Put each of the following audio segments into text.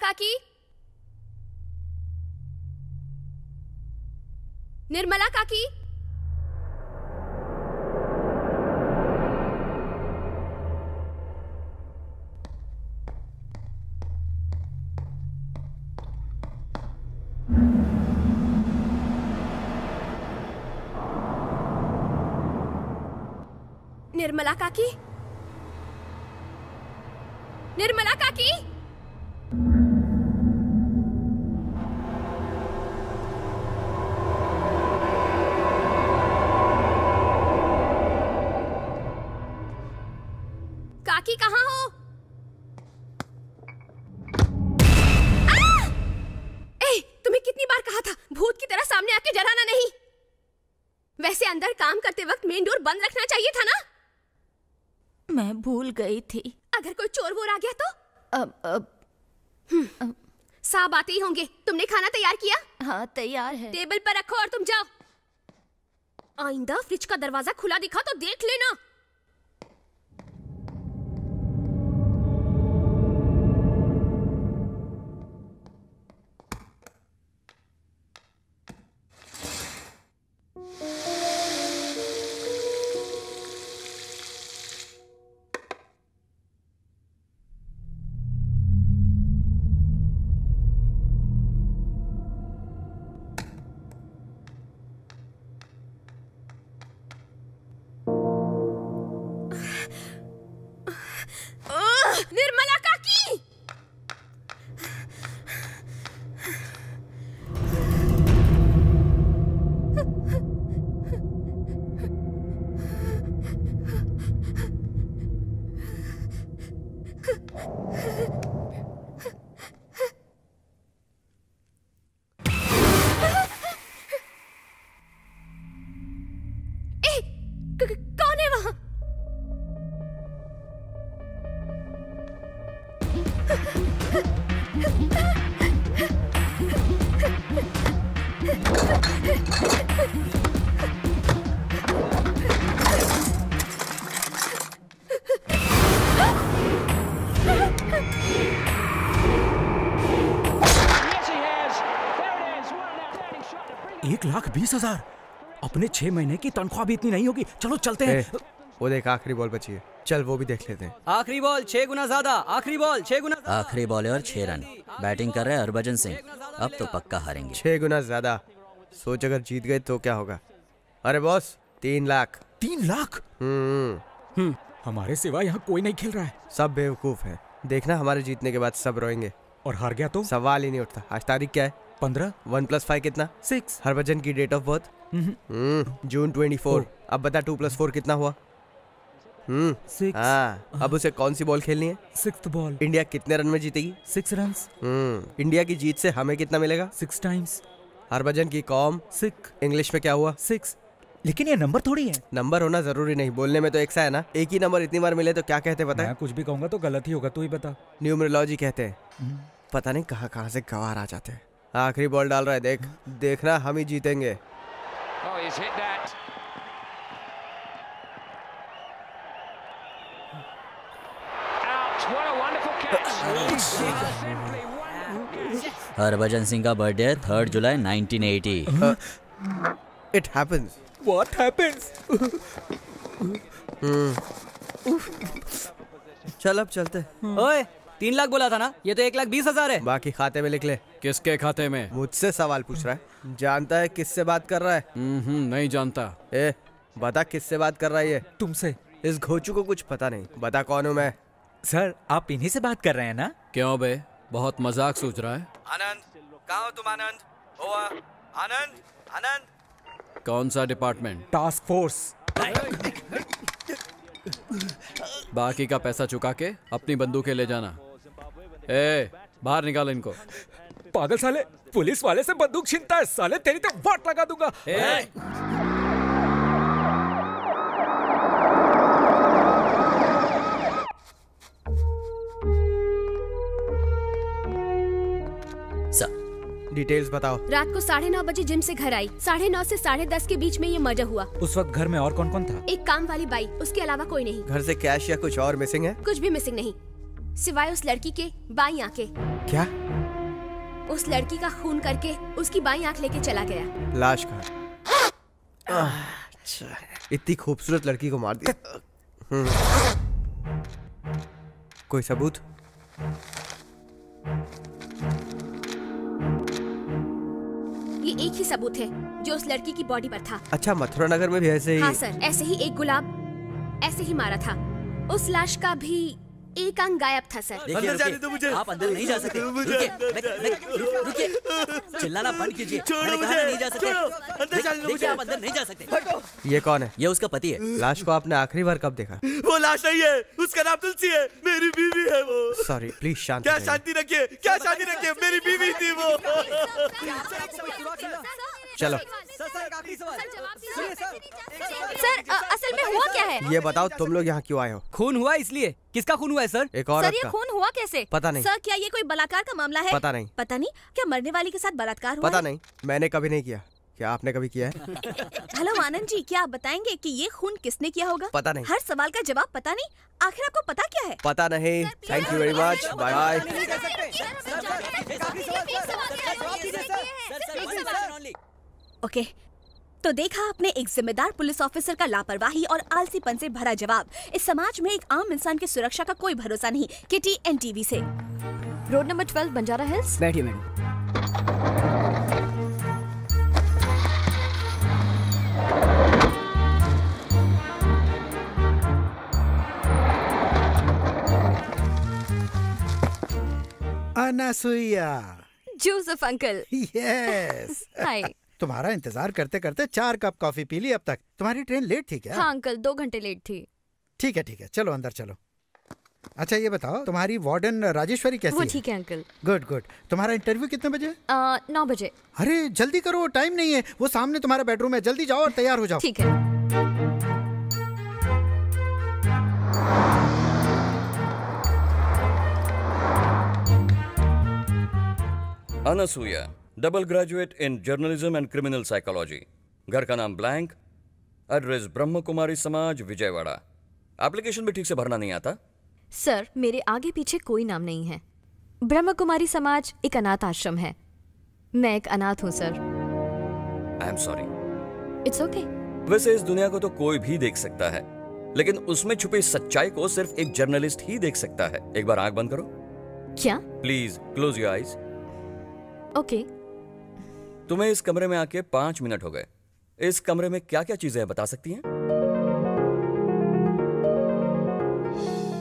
निर्मला काकी निर्मला काकी कहाँ हो? तुम्हें कितनी बार कहा था भूत की तरह सामने आके डराना नहीं। वैसे अंदर काम करते वक्त मेन डोर बंद रखना चाहिए था ना। मैं भूल गई थी। अगर कोई चोर वोर आ गया तो? अब साहब आते ही होंगे। तुमने खाना तैयार किया? हाँ तैयार है। टेबल पर रखो और तुम जाओ। आइंदा फ्रिज का दरवाजा खुला दिखा तो देख लेना। $20,000 अपने 6 महीने की तनख्वाह भी इतनी नहीं होगी। चलो चलते हैं। वो देख आखिरी बॉल बची है। चल वो भी देख लेते हैं। आखिरी बॉल 6 गुना ज्यादा और 6 रन। बैटिंग कर रहे हैं हरभजन सिंह। अब तो पक्का हारेंगे। 6 गुना ज्यादा। सोच अगर जीत गए तो क्या होगा। अरे बॉस 3 लाख। 3 लाख? हमारे सिवा यहाँ कोई नहीं खेल रहा है। सब बेवकूफ है। देखना हमारे जीतने के बाद सब रोएंगे। और हार गया तो सवाल ही नहीं उठता। आज तारीख क्या है? 15। 1 + 5 कितना? 6। हरभजन की डेट ऑफ बर्थ जून 24। अब बता 2 + 4 कितना हुआ? 6। हाँ, अब उसे कौन सी बॉल खेलनी है? 6th ball. इंडिया कितने रन में जीतेगी? 6 रन। इंडिया की जीत से हमें कितना मिलेगा? 6 टाइम्स। हरभजन की कॉम 6। इंग्लिश में क्या हुआ? 6। लेकिन ये नंबर थोड़ी है। नंबर होना जरूरी नहीं। बोलने में तो एक सा है ना। एक ही नंबर इतनी बार मिले तो क्या कहते पता है? कुछ भी कहूँगा तो गलत ही होगा। तू ही बता। न्यूमरोलॉजी कहते हैं। पता नहीं कहाँ से गवार आ जाते हैं। आखिरी बॉल डाल रहा है। देखना हम ही जीतेंगे। हरभजन सिंह का बर्थडे 3 जुलाई 1980। It happens. What happens? चल अब चलते। ओए 3 लाख बोला था ना, ये तो 1,20,000 है। बाकी खाते में लिख ले। किसके खाते में? मुझसे सवाल पूछ रहा है। जानता है किससे बात कर रहा है? नहीं जानता। बता किससे बात कर रहा है ये? तुमसे। इस घोचू को कुछ पता नहीं। बता कौन हूँ मैं? सर आप इन्हीं से बात कर रहे हैं ना? क्यों बे, बहुत मजाक सोच रहा है। आनंद कहाँ हो तुम? आनंद कौन सा डिपार्टमेंट? Task force. बाकी का पैसा चुका के अपनी बंदूकें ले जाना। बाहर निकाल इनको। पागल साले, पुलिस वाले से बंदूक छीनता है। साले तेरी तो वाट लगा दूंगा। डिटेल्स बताओ। रात को 9:30 बजे जिम से घर आई। 9:30 से 10:30 के बीच में ये मर्डर हुआ। उस वक्त घर में और कौन कौन था? एक काम वाली बाई, उसके अलावा कोई नहीं। घर से कैश या कुछ और मिसिंग है? कुछ भी मिसिंग नहीं, सिवाय उस लड़की के बाई आंखें। क्या? उस लड़की का खून करके उसकी बाईं आंख लेके चला गया। लाश कहाँ? इतनी खूबसूरत लड़की को मार दिया। कोई सबूत? ये एक ही सबूत है जो उस लड़की की बॉडी पर था। अच्छा, मथुरा नगर में भी ऐसे ही? हाँ सर, ऐसे ही एक गुलाब ऐसे ही मारा था। उस लाश का भी एक अंग गायब था सर। अंदर जाने दो मुझे। आप अंदर नहीं जा सकते। रुकिए, चिल्लाना बंद कीजिए। छोड़ो मुझे, नहीं जा सकते। अंदर जाने दो मुझे। आप अंदर नहीं जा सकते। ये कौन है? ये उसका पति है। लाश को आपने आखिरी बार कब देखा? वो लाश नहीं है, उसका नाम तुलसी है, मेरी बीवी है वो। सॉरी, प्लीज शांति। क्या शांति रखिए, क्या शांति रखिए, मेरी बीवी थी वो। चलो सर, असल में हुआ क्या है ये बताओ। तुम लोग यहाँ क्यों आए हो? खून हुआ इसलिए। किसका खून हुआ है सर? एक औरत का। सर ये खून हुआ कैसे? पता नहीं सर। क्या ये कोई बलात्कार का मामला है? पता नहीं। पता नहीं क्या मरने वाली के साथ बलात्कार हुआ? पता नहीं, मैंने कभी नहीं किया। क्या आपने कभी किया है? हेलो आनंद जी, क्या आप बताएंगे कि ये खून किसने किया होगा? पता नहीं। हर सवाल का जवाब पता नहीं, आखिर आपको पता क्या है? पता नहीं। Thank you very much, bye bye. Okay, तो देखा आपने एक जिम्मेदार पुलिस ऑफिसर का लापरवाही और आलसीपन से भरा जवाब। इस समाज में एक आम इंसान की सुरक्षा का कोई भरोसा नहीं। किटी एनटीवी से। Road number 12 Banjara Hills. बैठिए madam. Anasuya. Joseph uncle. Yes. Hi. तुम्हारा इंतजार करते करते 4 कप कॉफी पी ली अब तक। तुम्हारी ट्रेन लेट थी क्या? हाँ अंकल, 2 घंटे लेट थी। ठीक है, चलो अंदर चलो। अच्छा ये बताओ, तुम्हारी वार्डन राजेश्वरी कैसी है? वो ठीक है अंकल। गुड। तुम्हारा इंटरव्यू कितने बजे? 9 बजे। अरे जल्दी करो, टाइम नहीं है। वो सामने तुम्हारा बेडरूम है, जल्दी जाओ और तैयार हो जाओ। ठीक है। Anasuya, double graduate in journalism and criminal psychology. घर का नाम ब्लैंक, एड्रेस ब्रह्म कुमारी समाज, विजयवाड़ा। एप्लीकेशन भी ठीक से भरना नहीं आता सर। मेरे आगे पीछे कोई नाम नहीं है। ब्रह्म कुमारी समाज एक अनाथ आश्रम है। मैं एक अनाथ हूँ sir. I am sorry. It's okay. वैसे इस दुनिया को तो कोई भी देख सकता है, लेकिन उसमें छुपी सच्चाई को सिर्फ एक जर्नलिस्ट ही देख सकता है। एक बार आंख बंद करो। क्या? Please close your eyes. Okay. तुम्हें इस कमरे में आके 5 मिनट हो गए। इस कमरे में क्या क्या चीजें बता सकती हैं?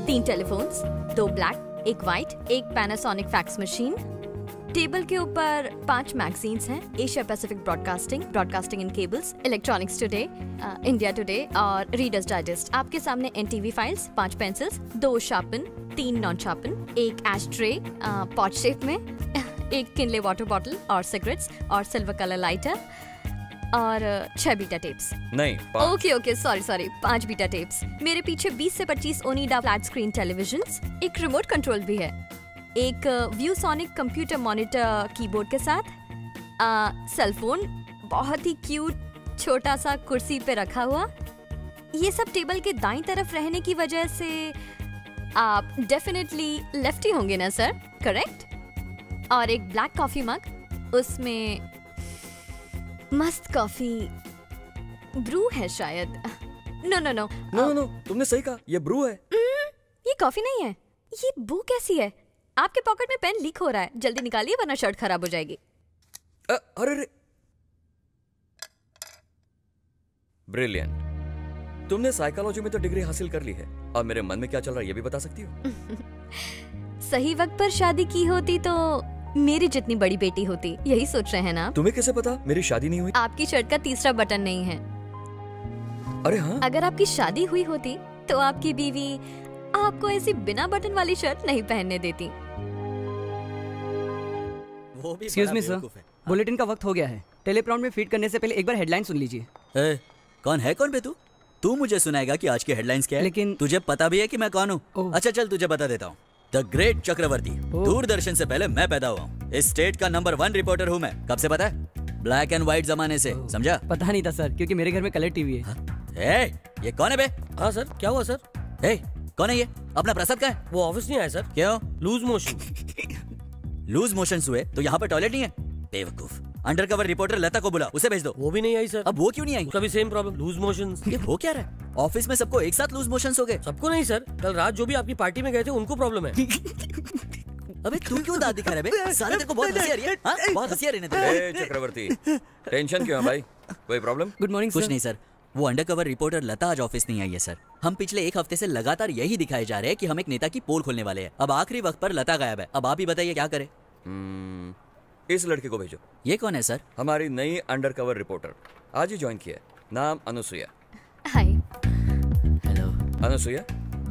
3 telephones, 2 black, 1 white, 1 Panasonic fax machine. Table के ऊपर 5 मैगजीन्स हैं। Asia Pacific broadcasting, broadcasting in cables, electronics today, India today और रीडर्स डाइजेस्ट। आपके सामने NTV files, 5 pencils, 2 sharpen, 3 non sharpen, 1 एश ट्रे पॉट शेप में, 1 किनले वाटर बॉटल और cigarettes और silver colour lighter और 6 बीटा टेप्स। नहीं, okay, sorry, 5 beta tapes. मेरे पीछे 20 से 25 Onida flat screen televisions, 1 remote control भी है, 1 ViewSonic computer monitor keyboard के साथ, सेलफोन बहुत ही क्यूट छोटा सा कुर्सी पे रखा हुआ। ये सब टेबल के दाईं तरफ रहने की वजह से आप डेफिनेटली लेफ्टी होंगे ना सर, करेक्ट? और 1 ब्लैक कॉफी मग, उसमें मस्त कॉफी ब्रू है शायद। नो, तुमने सही कहा, ये ब्रू है। ये कॉफी नहीं है। ये ब्रू कैसी है? आपके पॉकेट में पेन लीक हो रहा है, जल्दी निकालिए वरना शर्ट खराब हो जाएगी। अरे ब्रिलियंट, तुमने साइकोलॉजी में तो डिग्री हासिल कर ली है। अब मेरे मन में क्या चल रहा है ये भी बता सकती हो? सही वक्त पर शादी की होती तो मेरी जितनी बड़ी बेटी होती, यही सोच रहे हैं ना? तुम्हें कैसे पता? मेरी शादी नहीं हुई। आपकी शर्ट का 3रा बटन नहीं है। अरे हाँ, अगर आपकी शादी हुई होती तो आपकी बीवी आपको ऐसी बिना बटन वाली शर्ट नहीं पहनने देती। एक्सक्यूज मी सर, बुलेटिन का वक्त हो गया है। टेलीप्रॉम्प्टर में फीड करने से पहले एक बार हेडलाइन सुन लीजिए। कौन है कौन पे तू? तू मुझे सुनाएगा कि आज की हेडलाइंस क्या है, लेकिन तुझे पता भी है कि मैं कौन हूँ? अच्छा चल तुझे बता देता हूँ। द ग्रेट चक्रवर्ती। दूरदर्शन से पहले मैं पैदा हुआ हूँ। इस स्टेट का नंबर 1 रिपोर्टर हूँ मैं। कब से पता है? ब्लैक एंड व्हाइट जमाने से, समझा? पता नहीं था सर, क्योंकि मेरे घर में कलर टीवी है। ये कौन है बे? हाँ सर, क्या हुआ सर? कौन है ये? अपना प्रसाद का है? वो ऑफिस नहीं आया सर। क्यों? Loose motion. लूज मोशंस हुए तो यहाँ पर टॉयलेट नहीं है। बेवकूफ। अंडरकवर रिपोर्टर लता को बुला, उसे भेज दो। वो भी नहीं आई सर। अब वो क्यों नहीं आई? कभी सेम प्रॉब्लम, लूज मोशंस। ये हो क्या रहा है? ऑफिस में सबको एक साथ लूज मोशंस हो गए। सबको नहीं सर, कल रात जो भी आपकी पार्टी में गए थे उनको प्रॉब्लम है। अबे तू क्यों दाद दिखा रहा है? सारे तेरे को बहुत हंसी आ रही है। हां बहुत हंसी आ रही है। चक्रवर्ती टेंशन क्यों है भाई? कोई प्रॉब्लम? Good morning. कुछ नहीं सर, वो अंडरकवर रिपोर्टर लता आज ऑफिस नहीं आई है सर। हम पिछले एक हफ्ते से लगातार यही दिखाए जा रहे हैं कि हम एक नेता की पोल खोलने वाले हैं। अब आखिरी वक्त पर लता गायब है। अब आप ही बताइए क्या करें। इस लड़के को भेजो। ये कौन है सर? हमारी नई अंडरकवर रिपोर्टर, आज ही ज्वाइन किया है। नाम Anusuiya. Hi. Hello Anusuiya,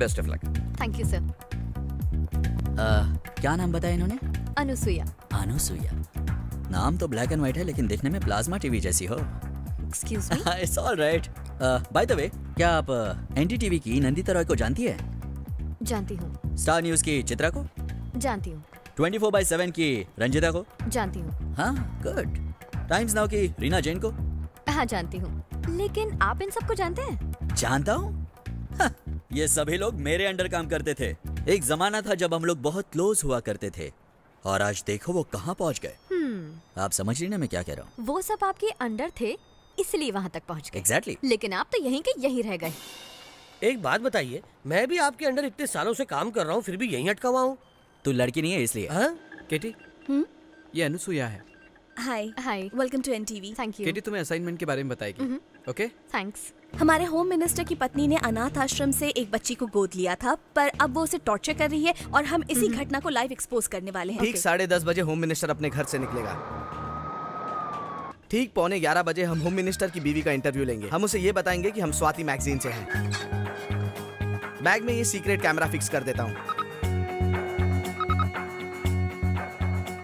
best of luck. Thank you sir. क्या नाम बताया इन्होंने? अनुसुईया। अनुसुईया नाम तो ब्लैक एंड व्हाइट है लेकिन दिखने में प्लाज्मा टीवी जैसी हो। Excuse me. It's alright. By the way, क्या आप एनटीवी की नंदिता रॉय को जानती है? जानती हूँ। स्टार न्यूज़ की चित्रा को जानती हूँ। 24/7 की रंजिता को जानती हूँ। हाँ गुड। टाइम्स नाउ की रीना जैन को हाँ जानती हूँ। लेकिन आप इन सबको जानते हैं? जानता हूँ। हाँ, ये सभी लोग मेरे अंडर काम करते थे। एक जमाना था जब हम लोग बहुत क्लोज हुआ करते थे और आज देखो वो कहाँ पहुँच गए। आप समझ रही ना मैं क्या कह रहा हूँ? वो सब आपके अंडर थे इसलिए वहाँ तक पहुँच गए। एग्जैक्टली। लेकिन आप तो यहीं के यहीं रह गए। एक बात बताइए, मैं भी आपके अंडर इतने सालों से काम कर रहा हूँ फिर भी यहीं अटका हुआ हूँ। तू लड़की नहीं है इसलिए। हाँ केटी। ये अनुसुईया है। Hi hi, welcome to NTV. Thank you. Katie तुम्हें असाइनमेंट के बारे में बताएगी। Okay thanks. हमारे होम मिनिस्टर की पत्नी ने अनाथ आश्रम से एक बच्ची को गोद लिया था पर अब वो उसे टॉर्चर कर रही है और हम इसी घटना को लाइव एक्सपोज करने वाले हैं। ठीक 10:30 बजे होम मिनिस्टर अपने घर से निकलेगा। ठीक 11:15 बजे हम होम मिनिस्टर की बीवी का इंटरव्यू लेंगे। हम उसे ये बताएंगे कि हम स्वाति मैगजीन से हैं। बैग में ये सीक्रेट कैमरा फिक्स कर देता हूँ।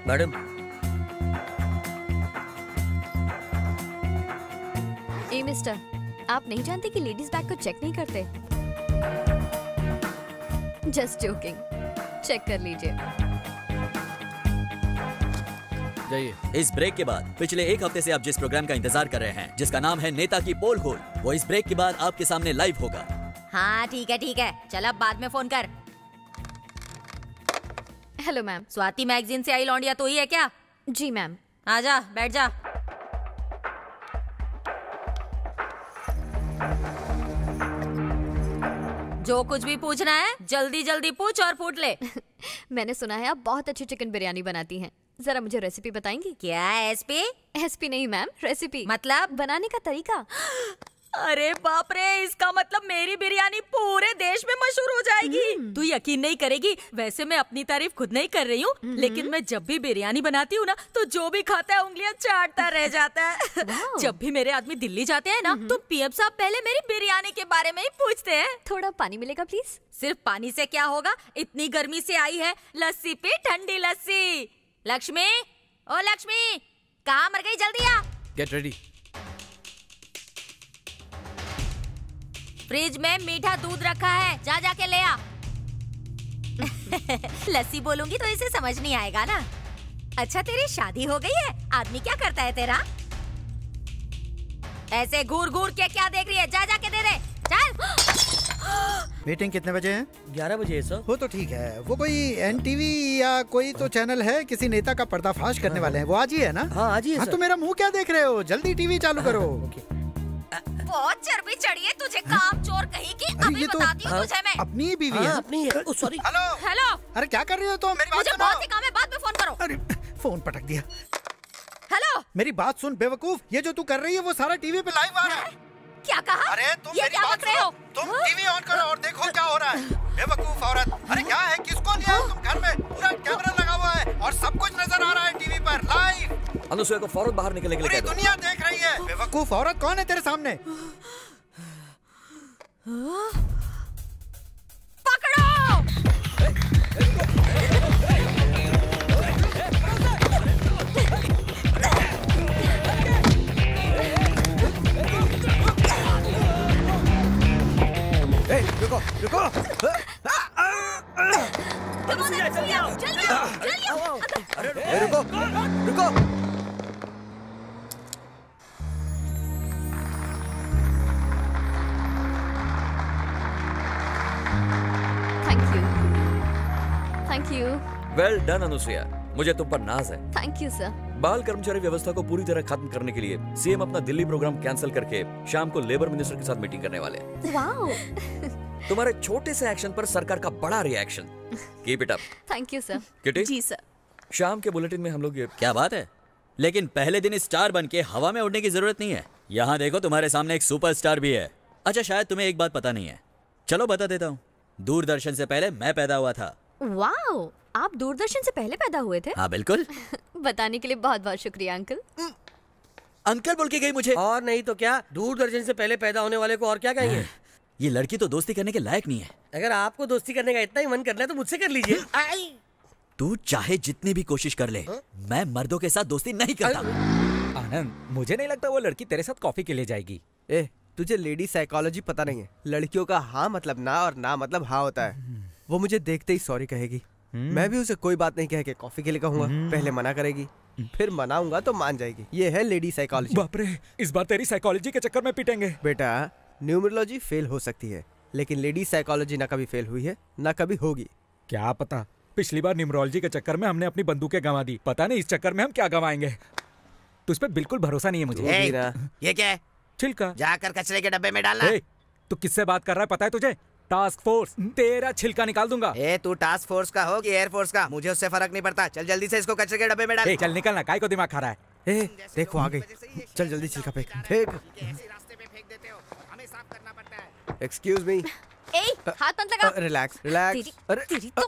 मैडम ए मिस्टर, आप नहीं जानते कि लेडीज बैग को चेक नहीं करते? जस्ट जोकिंग, चेक कर लीजिए। जाइए। इस ब्रेक के बाद पिछले एक हफ्ते से आप जिस प्रोग्राम का इंतजार कर रहे हैं जिसका नाम है नेता की पोल खोल, वो इस ब्रेक के बाद आपके सामने लाइव होगा। हाँ ठीक है ठीक है, चल अब बाद में फोन कर। हेलो मैम, स्वाति मैगजीन से आई लौंडिया तो ही है क्या? जी मैम। आजा बैठ जा। जो कुछ भी पूछना है जल्दी जल्दी पूछ और फूट ले। मैंने सुना है आप बहुत अच्छी चिकन बिरयानी बनाती हैं। जरा मुझे रेसिपी बताएंगी? क्या एसपी? एसपी नहीं मैम, रेसिपी। मतलब बनाने का तरीका। अरे बाप रे, इसका मतलब मेरी बिरयानी पूरे देश में मशहूर हो जाएगी। तू यकीन नहीं करेगी, वैसे मैं अपनी तारीफ खुद नहीं कर रही हूँ लेकिन मैं जब भी बिरयानी बनाती हूँ ना तो जो भी खाता है उंगलियाँ चाटता रह जाता है। जब भी मेरे आदमी दिल्ली जाते हैं ना तो पीएम साहब पहले मेरी बिरयानी के बारे में ही पूछते हैं। थोड़ा पानी मिलेगा प्लीज? सिर्फ पानी से क्या होगा, इतनी गर्मी से आई है। लस्सी पी, ठंडी लस्सी। लक्ष्मी, ओ लक्ष्मी, कहाँ मर गई? जल्दी आ। Get ready. फ्रिज में मीठा दूध रखा है, जा जाके ले आ। लस्सी बोलूंगी तो इसे समझ नहीं आएगा ना। अच्छा तेरी शादी हो गई है? आदमी क्या करता है तेरा? ऐसे घूर घूर के क्या देख रही है? जा जाके दे दे, चल। मीटिंग कितने बजे है? 11 बजे सर। वो तो ठीक है, वो कोई एनटीवी या कोई तो चैनल है किसी नेता का पर्दाफाश करने वाले हैं। वो आज ही है ना? हाँ आज ही है। तो मेरा मुँह क्या देख रहे हो, जल्दी टीवी चालू करो। बहुत चर्बी चढ़ी है तुझे, काम चोर कहीं की। अभी बताती हूँ तुझे मैं। अपनी बीवी है। अपनी है। Oh sorry. Hello hello. अरे क्या कर रही हो तुम? मेरी बात सुनो। मुझे बहुत ही काम है, बाद में फोन करो। अरे फोन पटक दिया। हेलो मेरी बात सुन बेवकूफ, ये जो तू कर रही है वो सारा टीवी पे लाइव आ रहा है। क्या कहा? अरे तुम मेरी बात सुनो, तुम टीवी ऑन करो और देखो क्या हो रहा है। बेवकूफ औरत। अरे क्या है, किसको लिया तुम घर में? पूरा कैमरा लगा हुआ है और सब कुछ नजर आ रहा है टीवी पर लाइव। अनुसुईया को फौरन बाहर निकलने के लिए। पूरी दुनिया देख रही है। बेवकूफ औरत, कौन है तेरे सामने? पकड़ो। ए, रुको, रुको। अनुसुईया चल जाओ, चल जाओ, चल जाओ। अरे रुको, रुको। Well done, Anusuiya. मुझे तुम पर नाज है। Thank you sir. बाल कर्मचारी व्यवस्था को पूरी तरह खत्म करने के लिए सीएम अपना दिल्ली प्रोग्राम कैंसिल करके शाम को लेबर मिनिस्टर के साथ मीटिंग करने वाले हैं। वाह। तुम्हारे छोटे से एक्शन पर सरकार का बड़ा reaction. Keep it up. Thank you sir. Kitty? जी सर। शाम के बुलेटिन में हम लोग क्या बात है, लेकिन पहले दिन स्टार बन के हवा में उड़ने की जरूरत नहीं है। यहाँ देखो तुम्हारे सामने एक सुपरस्टार भी है। अच्छा शायद तुम्हें एक बात पता नहीं है, चलो बता देता हूँ। दूरदर्शन से पहले मैं पैदा हुआ था। वाओ, आप दूरदर्शन से पहले पैदा हुए थे? हाँ बिल्कुल। बताने के लिए बहुत बहुत शुक्रिया अंकल। अंकल बोल के गई मुझे। और नहीं तो क्या, दूरदर्शन से पहले पैदा होने वाले को और क्या कहेंगे। ये लड़की तो दोस्ती करने के लायक नहीं है। अगर आपको दोस्ती करने का इतना ही मन करना है तो मुझसे कर लीजिए। तू चाहे जितनी भी कोशिश कर ले, मैं मर्दों के साथ दोस्ती नहीं करता। आनंद, मुझे नहीं लगता वो लड़की तेरे साथ कॉफी के लिए जाएगी। ए, तुझे लेडी साइकोलॉजी पता नहीं है। लड़कियों का हाँ मतलब ना और ना मतलब हाँ होता है। वो मुझे देखते ही सॉरी कहेगी। मैं भी उसे कोई बात नहीं कह के कॉफी के लिए कहूँगा। पहले मना करेगी, फिर मनाऊंगा तो मान जाएगी। ये है लेडी साइकोलॉजी। बाप रे, इस बार तेरी साइकोलॉजी के चक्कर में पीटेंगे। बेटा, न्यूमरोलॉजी फेल हो सकती है, लेकिन लेडी साइकोलॉजी ना कभी फेल हुई है ना कभी होगी। क्या पता, पिछली बार न्यूमरोलॉजी के चक्कर में हमने अपनी बंदूकें गंवा दी, पता नहीं इस चक्कर में हम क्या गंवाएंगे। तुझ पे बिल्कुल भरोसा नहीं है मुझे। ये क्या है? छिलका जाकर कचरे के डब्बे में डालना। तू किससे बात कर रहा है पता है तुझे? Task force. तेरा छिलका निकाल दूंगा। ए, तू टास्क फोर्स का हो कि एयरफोर्स का, मुझे उससे फर्क नहीं पड़ता। चल जल्दी से इसको कचरे के डब्बे में डाल। चल निकलना, काय को दिमाग खा रहा है। ए, देखो आ गई। चल जल्दी छिलका फेंक। रास्ते में फेंक देते हो, हमें साफ करना पड़ता है। Excuse me. ए, हाथ मत लगा। Relax relax. तेरी तो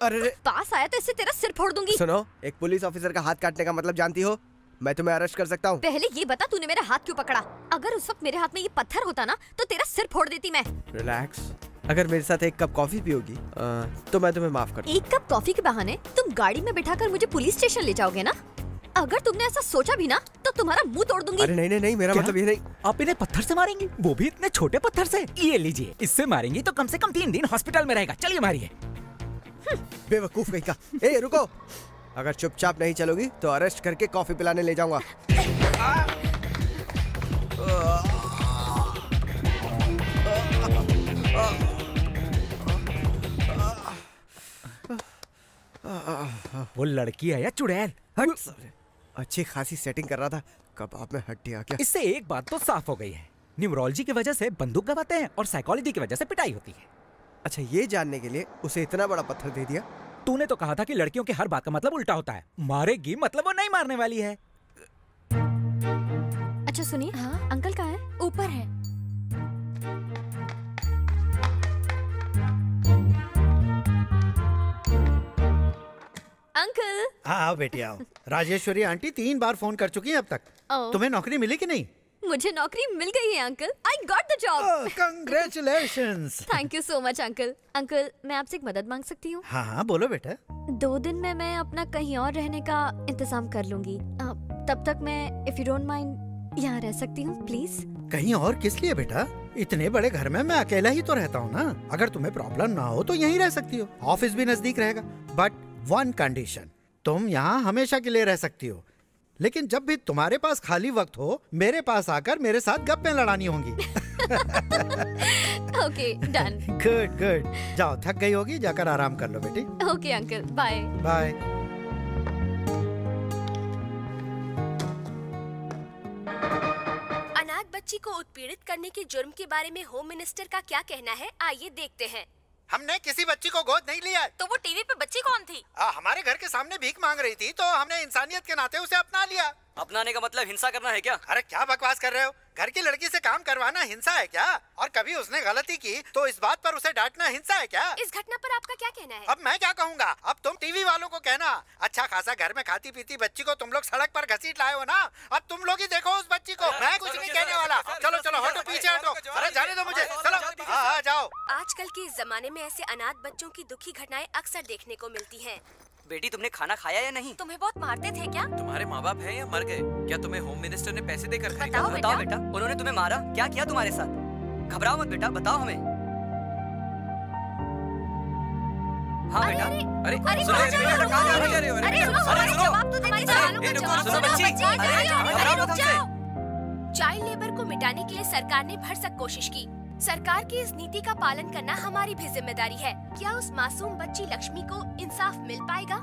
पास आया तो इससे तेरा सिर फोड़ दूंगी। सुनो, एक पुलिस ऑफिसर का हाथ काटने का मतलब जानती हो? मैं तुम्हें अरेस्ट कर सकता हूँ। पहले ये बता तूने मेरा हाथ क्यों पकड़ा? अगर उस वक्त मेरे हाथ में ये पत्थर होता ना तो तेरा सिर फोड़ देती मैं। रिलैक्स। अगर मेरे साथ एक कप कॉफी पियोगी तो मैं तुम्हें माफ कर दूं। एक कप कॉफी के बहाने तुम गाड़ी में बिठाकर मुझे पुलिस स्टेशन ले जाओगे ना? अगर तुमने ऐसा सोचा भी ना तो तुम्हारा मुंह तोड़ दूंगी। अरे नहीं नहीं नहीं, मेरा मतलब ये नहीं। आप इन्हें पत्थर से मारेंगे, वो भी इतने छोटे पत्थर से? ये लीजिए, इससे मारेंगी तो कम से कम 3 दिन हॉस्पिटल में रहेगा। चलिए मारिए। बेवकूफ कहीं का। ए रुको, अगर चुपचाप नहीं चलोगी तो अरेस्ट करके कॉफी पिलाने ले जाऊंगा। वो लड़की है या चुड़ैल? अच्छी खासी सेटिंग कर रहा था, कबाब में हड्डी आ गया। इससे एक बात तो साफ हो गई है, न्यूमरोलॉजी की वजह से बंदूक गवाते हैं और साइकोलॉजी की वजह से पिटाई होती है। अच्छा, ये जानने के लिए उसे इतना बड़ा पत्थर दे दिया? तूने तो कहा था कि लड़कियों के हर बात का मतलब उल्टा होता है। मारेगी मतलब वो नहीं मारने वाली है। अच्छा सुनिए। हाँ? अंकल कहाँ है? ऊपर है। अंकल। आओ बेटी आओ। राजेश्वरी आंटी 3 बार फोन कर चुकी है अब तक। तुम्हें नौकरी मिली कि नहीं? मुझे नौकरी मिल गई है uncle. I got the job. Congratulations. Thank you so much uncle. Uncle, मैं आपसे एक मदद मांग सकती हूँ? हाँ हाँ बोलो बेटा। 2 दिन में मैं अपना कहीं और रहने का इंतजाम कर लूंगी। तब तक मैं, इफ यू डोंट माइंड, यहाँ रह सकती हूँ प्लीज? कहीं और किस लिए बेटा? इतने बड़े घर में मैं अकेला ही तो रहता हूँ ना। अगर तुम्हें प्रॉब्लम ना हो तो यहीं रह सकती हो, ऑफिस भी नजदीक रहेगा। बट 1 कंडीशन, तुम यहाँ हमेशा के लिए रह सकती हो, लेकिन जब भी तुम्हारे पास खाली वक्त हो मेरे पास आकर मेरे साथ गप्पें लड़ानी होंगी। Okay done. Good good. जाओ, थक गई होगी, जाकर आराम कर लो बेटी। Okay uncle, bye bye. अनाथ बच्ची को उत्पीड़ित करने के जुर्म के बारे में होम मिनिस्टर का क्या कहना है, आइए देखते हैं। हमने किसी बच्ची को गोद नहीं लिया। तो वो टीवी पे बच्ची कौन थी? हमारे घर के सामने भीख मांग रही थी तो हमने इंसानियत के नाते उसे अपना लिया। अपनाने का मतलब हिंसा करना है क्या? अरे क्या बकवास कर रहे हो, घर की लड़की से काम करवाना हिंसा है क्या? और कभी उसने गलती की तो इस बात पर उसे डांटना हिंसा है क्या? इस घटना पर आपका क्या कहना है? अब मैं क्या कहूँगा, अब तुम टीवी वालों को कहना। अच्छा खासा घर में खाती पीती बच्ची को तुम लोग सड़क पर घसीट लाए हो ना, अब तुम लोग ही देखो उस बच्ची को। मैं कुछ नहीं कहने वाला। चलो चलो, हटो, पीछे हटो, अरे जाने दो मुझे, चलो। हाँ जाओ। आजकल के इस जमाने में ऐसे अनाथ बच्चों की दुखी घटनाएं अक्सर देखने को मिलती है। बेटी तुमने खाना खाया या नहीं? तुम्हें बहुत मारते थे क्या? तुम्हारे माँ बाप है या मर गए? क्या तुम्हें होम मिनिस्टर ने पैसे देकर खरीदा? बताओ बेटा, उन्होंने तुम्हें मारा? क्या किया तुम्हारे साथ? घबराओ मत बेटा, बताओ हमें। हाँ बेटा। अरे सुनो बेटा, चाइल्ड लेबर को मिटाने के लिए सरकार ने भरसक कोशिश की। सरकार की इस नीति का पालन करना हमारी भी जिम्मेदारी है। क्या उस मासूम बच्ची लक्ष्मी को इंसाफ मिल पाएगा?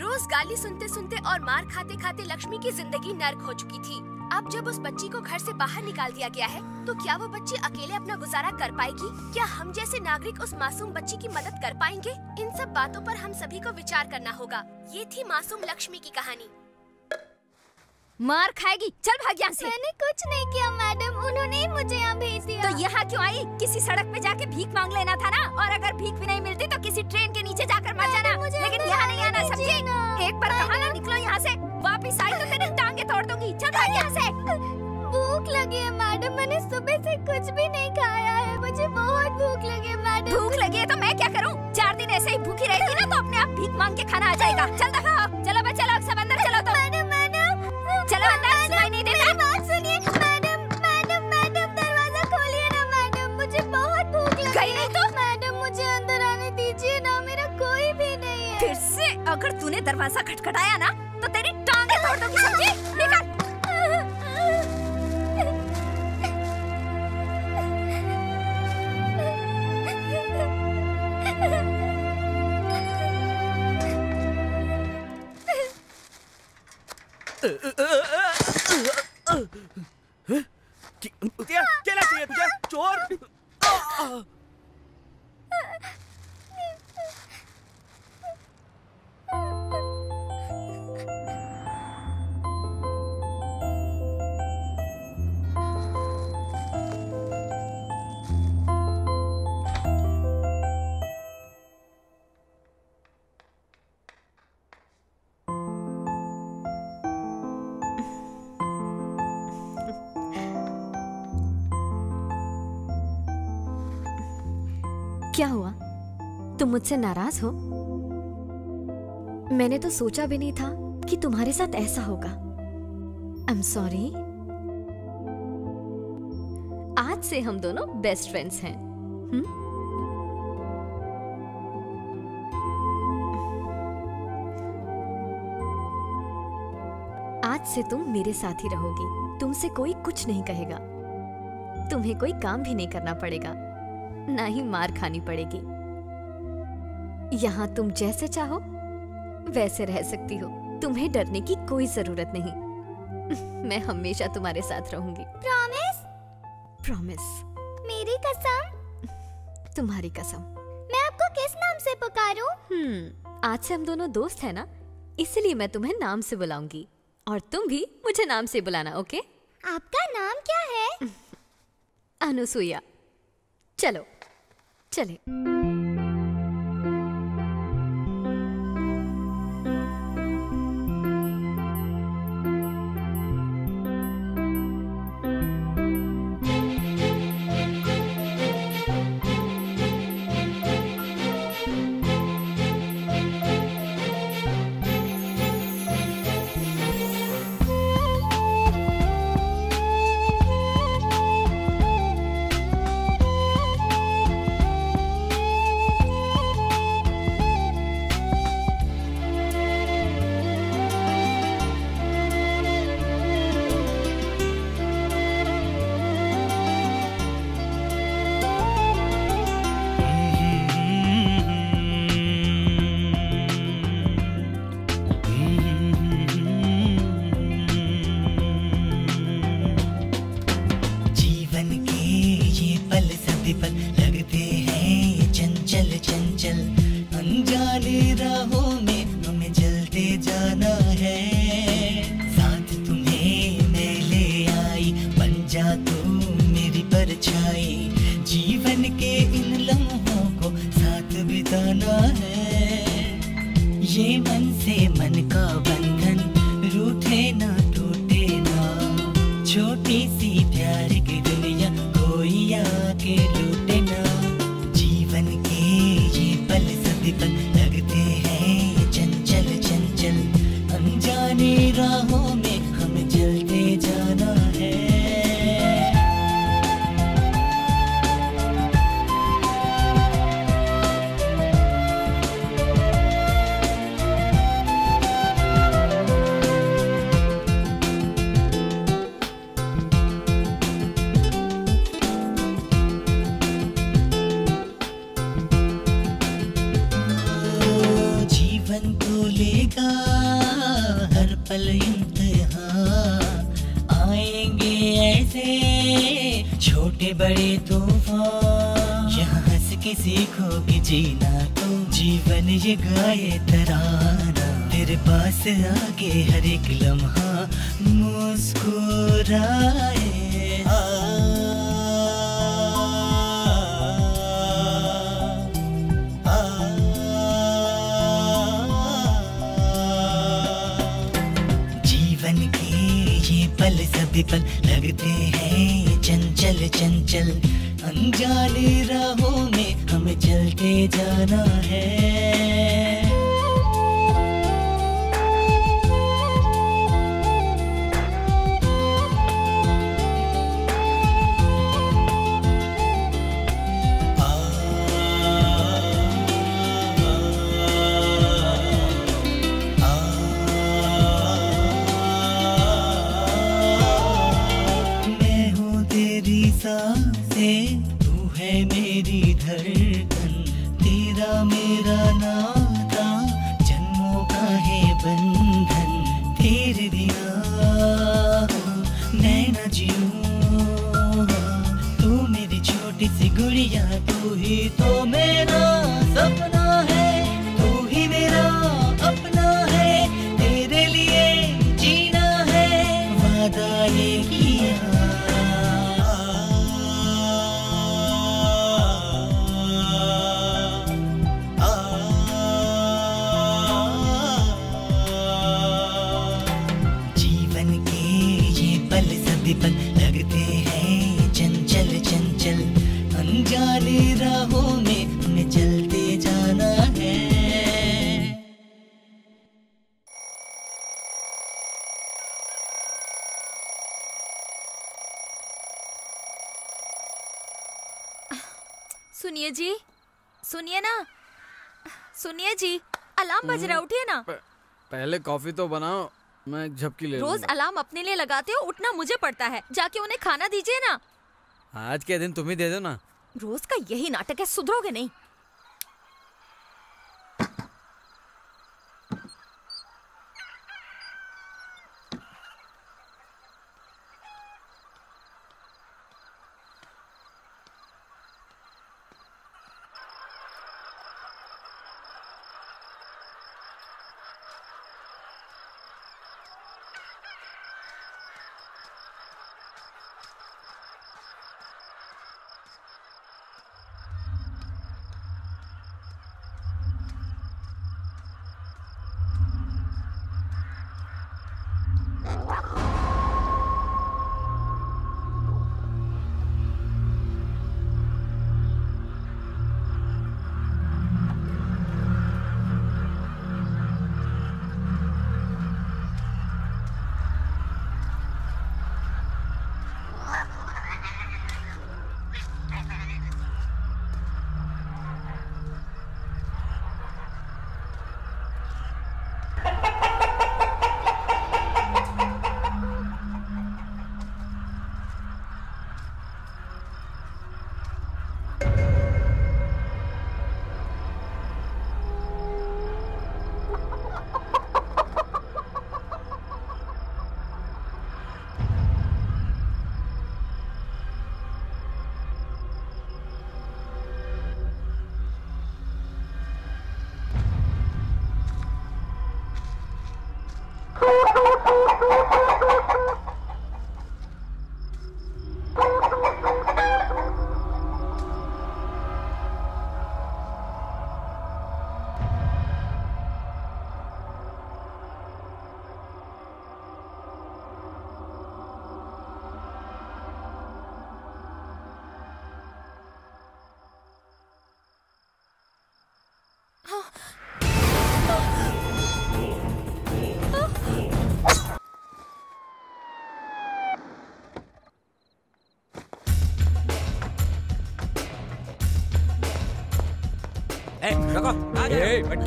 रोज गाली सुनते सुनते और मार खाते खाते लक्ष्मी की जिंदगी नर्क हो चुकी थी। अब जब उस बच्ची को घर से बाहर निकाल दिया गया है तो क्या वो बच्ची अकेले अपना गुजारा कर पाएगी? क्या हम जैसे नागरिक उस मासूम बच्ची की मदद कर पाएंगे? इन सब बातों पर हम सभी को विचार करना होगा। ये थी मासूम लक्ष्मी की कहानी। मार खाएगी, चल भाग यहाँ से। मैंने कुछ नहीं किया मैडम, उन्होंने ही मुझे यहाँ भेज दिया। तो यहाँ क्यों आई? किसी सड़क पे जाके भीख मांग लेना था ना, और अगर भीख भी नहीं मिलती तो किसी ट्रेन के नीचे जाकर मर जाना, लेकिन यहाँ नहीं आना समझी? एक बार कहा ना निकलो यहाँ से, वापिस आई तो तेरी टांगे तोड़ दूंगी। चल भाग यहाँ से। भूख लगी है मैडम, मैंने सुबह से कुछ भी नहीं खाया है, मुझे बहुत भूख लगी है मैडम। भूख लगी है तो मैं क्या करूँ? 4 दिन ऐसे ही भूखी रहेगी ना तो अपने आप भीख मांग के खाना आ जाएगा। चल दिखाओ, चलो भाई चलो, सब अंदर चलो। तो चलो अंदर, सुनाई नहीं देता। बात सुनिए मैडम, मैडम मैडम दरवाजा खोलिए ना मैडम, मुझे बहुत भूख लगी। गई नहीं तो? मैडम मुझे अंदर आने दीजिए ना, मेरा कोई भी नहीं है। फिर से अगर तूने दरवाजा खटखटाया ना तो तेरी टांगे तोड़ दूंगी समझी? निकल। क्या चाहिए तुझे? चोर? क्या हुआ? तुम मुझसे नाराज हो? मैंने तो सोचा भी नहीं था कि तुम्हारे साथ ऐसा होगा। I am sorry. आज से हम दोनों बेस्ट फ्रेंड्स हैं। आज से तुम मेरे साथ ही रहोगी, तुमसे कोई कुछ नहीं कहेगा, तुम्हें कोई काम भी नहीं करना पड़ेगा, ना ही मार खानी पड़ेगी। यहाँ तुम जैसे चाहो वैसे रह सकती हो, तुम्हें डरने की कोई जरूरत नहीं। मैं हमेशा तुम्हारे साथ रहूंगी। प्रॉमिस? प्रॉमिस। मेरी कसम? तुम्हारी कसम। मैं आपको किस नाम से पुकारूं? आज से हम दोनों दोस्त हैं ना, इसलिए मैं तुम्हें नाम से बुलाऊंगी और तुम भी मुझे नाम से बुलाना। ओके? आपका नाम क्या है? अनुसुईया। चलो चले। लेगा हर पल इम्तिहान, आएंगे ऐसे छोटे बड़े तूफान। यहाँ हंस के सीखोगे जीना तुम, जीवन ये गाए तराना, तेरे पास आगे हर एक लम्हा मुस्कुराए। पल लगते हैं चंचल चंचल, अनजाने राहों में हमें चलते जाना है। सुनिए जी, सुनिए ना, सुनिए जी, अलार्म बज रहा, उठिए ना। पहले कॉफी तो बनाओ, मैं एक झपकी ले लूंगा। रोज अलार्म अपने लिए लगाते हो, उठना मुझे पड़ता है। जाके उन्हें खाना दीजिए ना। आज के दिन तुम ही दे दो ना। रोज का यही नाटक है, सुधरोगे नहीं।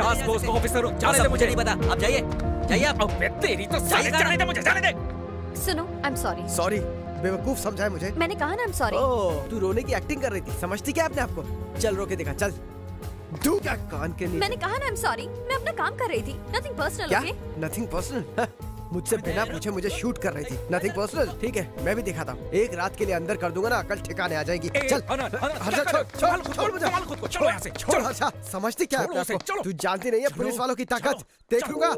टास्क फोर्स का ऑफिसर हूँ, जाने दे मुझे। नहीं पता, आप जाइए जाइए आप। अब तेरी तो जाने दे मुझे, जाने दे। सुनो, आई एम सॉरी। सॉरी बेवकूफ समझाए मुझे, मैंने कहा ना आई एम सॉरी। तू रोने की एक्टिंग कर रही थी, समझती क्या आपने आपको। चल रो के देखा, चल। क्या कान के नीचे? मैंने कहा ना आई एम सॉरी, मैं अपना काम कर रही थी। Nothing personal. Okay? Nothing personal? मुझसे बिना पूछे मुझे शूट कर रही थी। Nothing personal. ठीक है, मैं भी दिखाता हूँ। एक रात के लिए अंदर कर दूंगा ना, अकल ठिकाने आ जाएगी। चल छोड़, समझती क्या? तू जानती नहीं है पुलिस वालों की ताकत। देख लूंगा।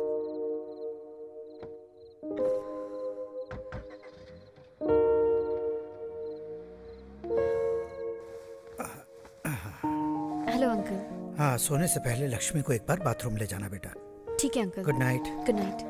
Hello uncle. हाँ, सोने से पहले लक्ष्मी को एक बार बाथरूम ले जाना बेटा। ठीक है uncle. Good night. Good night.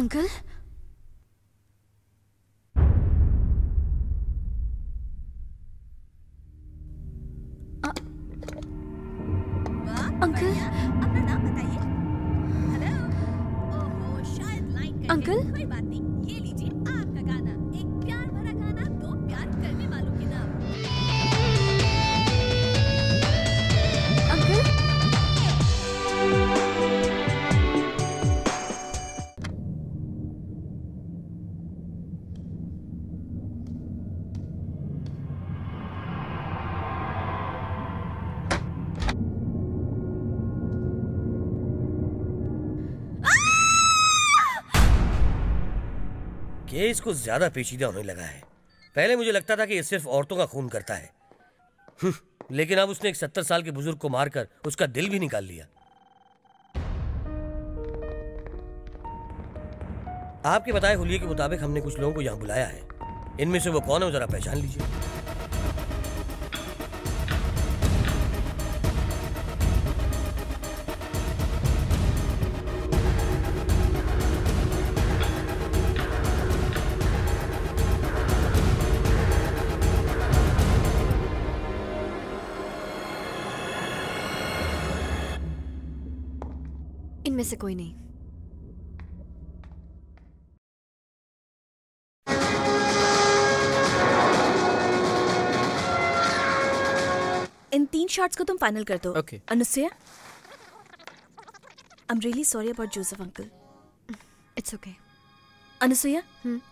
Uncle, uncle, अपना नाम बताइए। हेलो। ओहो, शायद लाइक कर। अंकल, कोई बात नहीं, ये लीजिए आपका गाना। एक प्यार भरा गाना, दो प्यार करने वालों के नाम। अंकल, केस कुछ ज्यादा पेचीदा होने लगा है। पहले मुझे लगता था कि ये सिर्फ औरतों का खून करता है, लेकिन अब उसने एक 70 साल के बुजुर्ग को मारकर उसका दिल भी निकाल लिया। आपके बताए हुलिये के मुताबिक हमने कुछ लोगों को यहाँ बुलाया है। इनमें से वो कौन है, वो जरा पहचान लीजिए। में से कोई नहीं। शॉट्स को तुम फाइनल कर दो। Okay. Anusuya, I am really sorry about Joseph uncle. It's okay. Anusuya,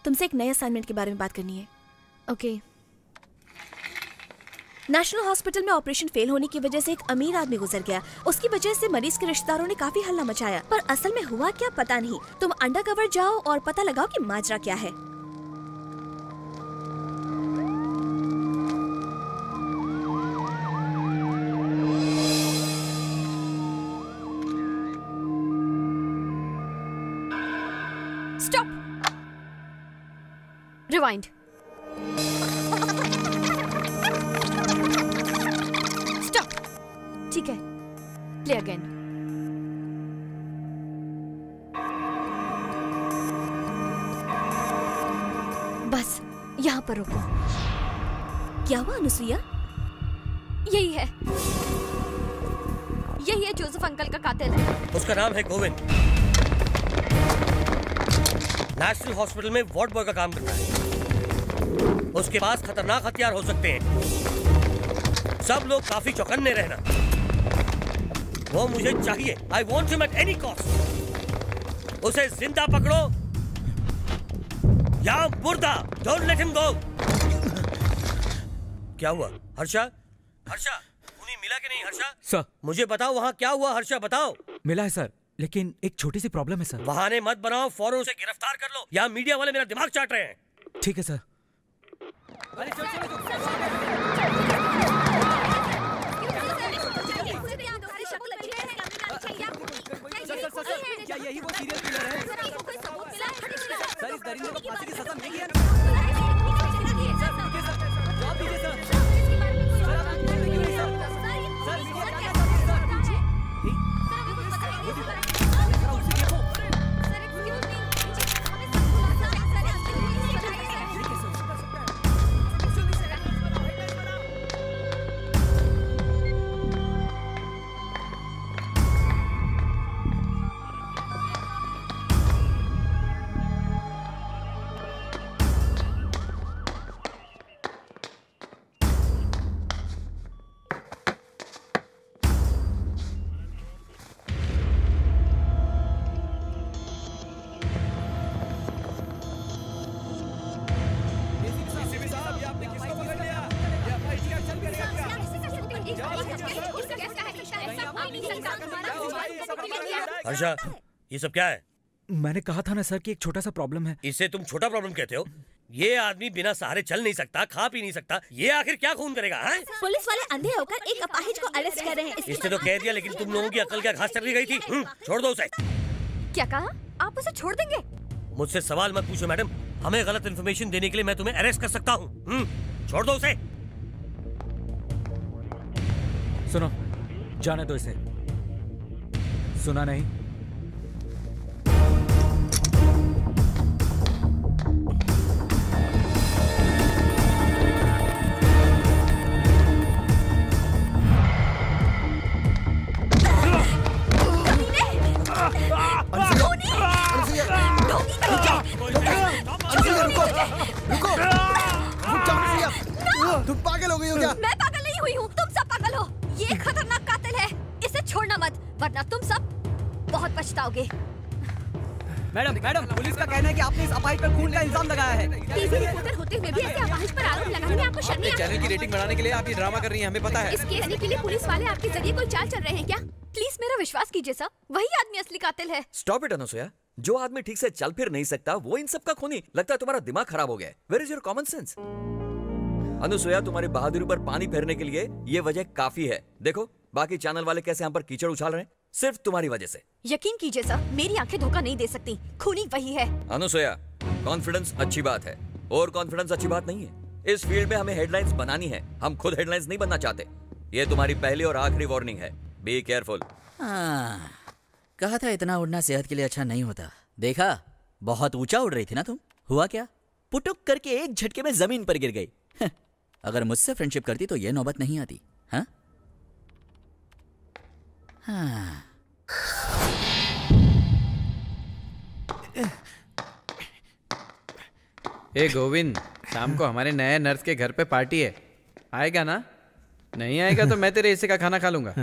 तुमसे एक नए असाइनमेंट के बारे में बात करनी है। ओके। नेशनल हॉस्पिटल में ऑपरेशन फेल होने की वजह से एक अमीर आदमी गुजर गया। उसकी वजह से मरीज के रिश्तेदारों ने काफी हल्ला मचाया, पर असल में हुआ क्या पता नहीं। तुम अंडरकवर जाओ और पता लगाओ कि माजरा क्या है। स्टॉप, रिवाइंड, ठीक है, प्ले अगेन। बस यहाँ पर रुको। क्या हुआ अनुसुईया? यही है जोसेफ अंकल का कातिल। उसका नाम है गोविंद। नेशनल हॉस्पिटल में वार्ड बॉय का काम करता है। उसके पास खतरनाक हथियार हो सकते हैं। सब लोग काफी चौकन्ने रहना। वो मुझे चाहिए। I want him at any cost. उसे जिंदा पकड़ो या मुर्दा, डोंट लेट हिम गो। क्या हुआ हर्षा? हर्षा, उन्हें मिला कि नहीं? हर्षा सर, मुझे बताओ वहाँ क्या हुआ। हर्षा बताओ। मिला है सर, लेकिन एक छोटी सी प्रॉब्लम है सर। बहाने मत बनाओ, फौरन उसे गिरफ्तार कर लो। यहाँ मीडिया वाले मेरा दिमाग चाट रहे हैं। ठीक है सर। अरे चलो, चलो, चलो, चलो, चलो, चलो। क्या यही वो सीरियल किलर है? सर, आपको कोई सबूत मिला है? सर, इस दरिंदे को फांसी की सजा मिली है। जवाब दीजिए सर। सर, मीडिया क्या कर रही है? सर, अभी कुछ पता नहीं है। हर्षा, ये सब क्या है? मैंने कहा था ना सर कि एक छोटा सा प्रॉब्लम है। इसे तुम छोटा प्रॉब्लम कहते हो? ये आदमी बिना सहारे चल नहीं सकता, खा पी नहीं सकता, ये आखिर क्या खून करेगा? हाँ? पुलिस वाले अंधे होकर एक अपाहिज को अरेस्ट कर रहे हैं। इसने तो कह दिया, लेकिन तुम लोगों की अकल क्या घास चढ़ गई थी? छोड़ दो उसे। क्या कहा? आप उसे छोड़ देंगे? मुझसे सवाल मत पूछो मैडम। हमें गलत इन्फॉर्मेशन देने के लिए मैं तुम्हें अरेस्ट कर सकता हूँ। छोड़ दो उसे। सुनो, जाने दो इसे। सुना नहीं? तुम पागल हो गई हो क्या? मैं पागल नहीं हुई हूँ, तुम सब पागल हो। ये खतरनाक कातिल है, इसे छोड़ना मत, वरना तुम सब बहुत पछताओगे। मैडम, पुलिस का कहना है कि आपने इस अपाहिज पर खून का इल्जाम लगाया है। टीवी रिपोर्टर होते हुए भी ऐसे अपाहिज पर आरोप लगाने में आपको शर्म नहीं आती? चैनल की रेटिंग बढ़ाने के लिए आप ये ड्रामा कर रही हैं, हमें पता है। इस केस के लिए पुलिस वाले आपके जरिए कोई चाल चल रहे हैं क्या? प्लीज मेरा विश्वास कीजिए सर, वही आदमी असली कातिल है। स्टॉप इट अनुसुईया, जो आदमी ठीक से चल फिर नहीं सकता वो इन सबका खूनी। लगता है तुम्हारा दिमाग खराब हो गया। Where is your common sense? Anusuiya, तुम्हारी बहादुरी पर पानी फेरने के लिए ये वजह काफी है। देखो बाकी चैनल वाले कैसे हम पर कीचड़ उछाल रहे हैं, सिर्फ तुम्हारी वजह से। यकीन कीजिए सर, मेरी आंखें धोखा नहीं दे सकती, खूनी वही है। अनुसुईया, कॉन्फिडेंस अच्छी बात है, और कॉन्फिडेंस अच्छी बात नहीं है। इस फील्ड में हमें हेडलाइंस बनानी है, हम खुद हेडलाइंस नहीं बनना चाहते। ये तुम्हारी पहली और आखिरी वार्निंग है, बी केयरफुल। कहा था इतना उड़ना सेहत के लिए अच्छा नहीं होता। देखा, बहुत ऊंचा उड़ रही थी ना तुम, हुआ क्या? पुटुक करके एक झटके में जमीन पर गिर गई। अगर मुझसे फ्रेंडशिप करती तो ये नौबत नहीं आती। हाँ। ए गोविंद, शाम को हमारे नए नर्स के घर पे पार्टी है, आएगा ना? नहीं आएगा तो मैं तेरे हिस्से का खाना खा लूंगा।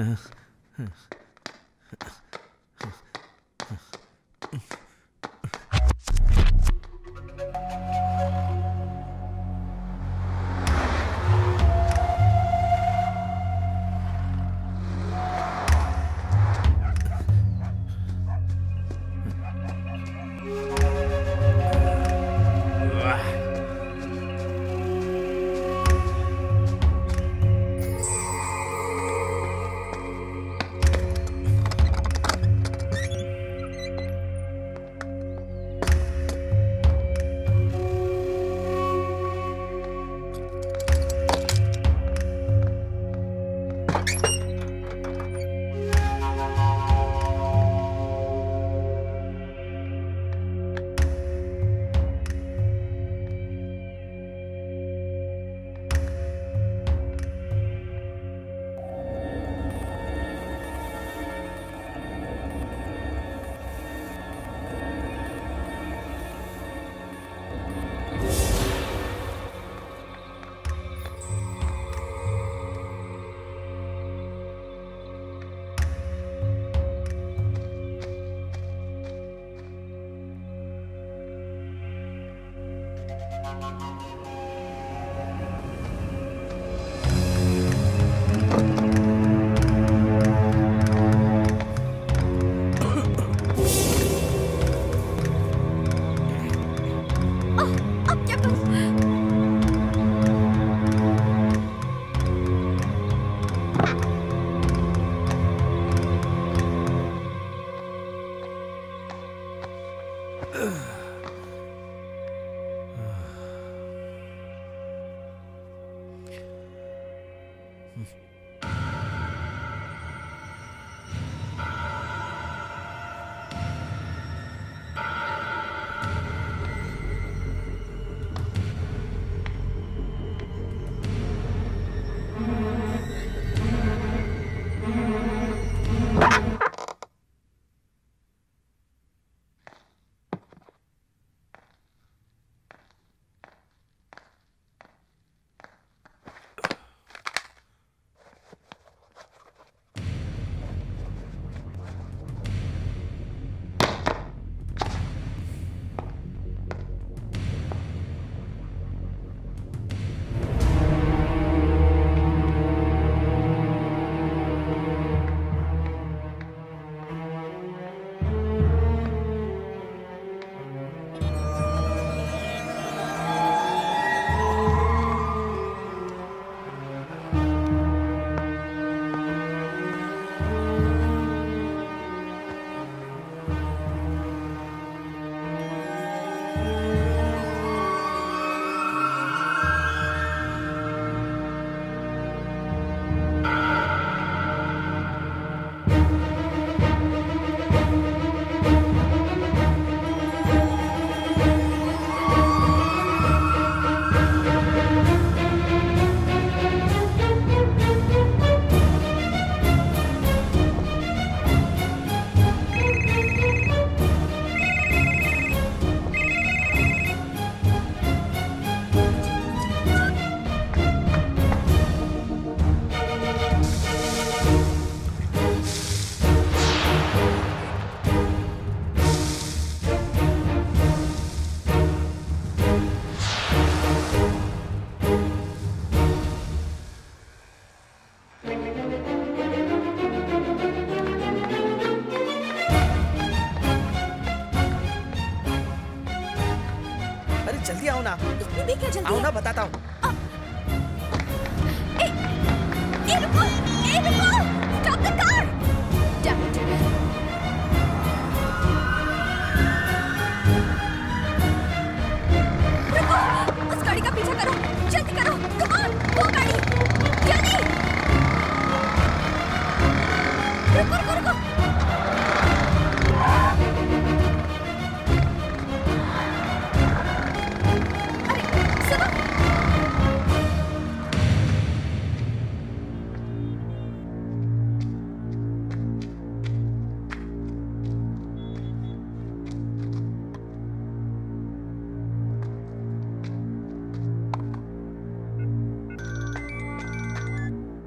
आओ ना बताता हूँ।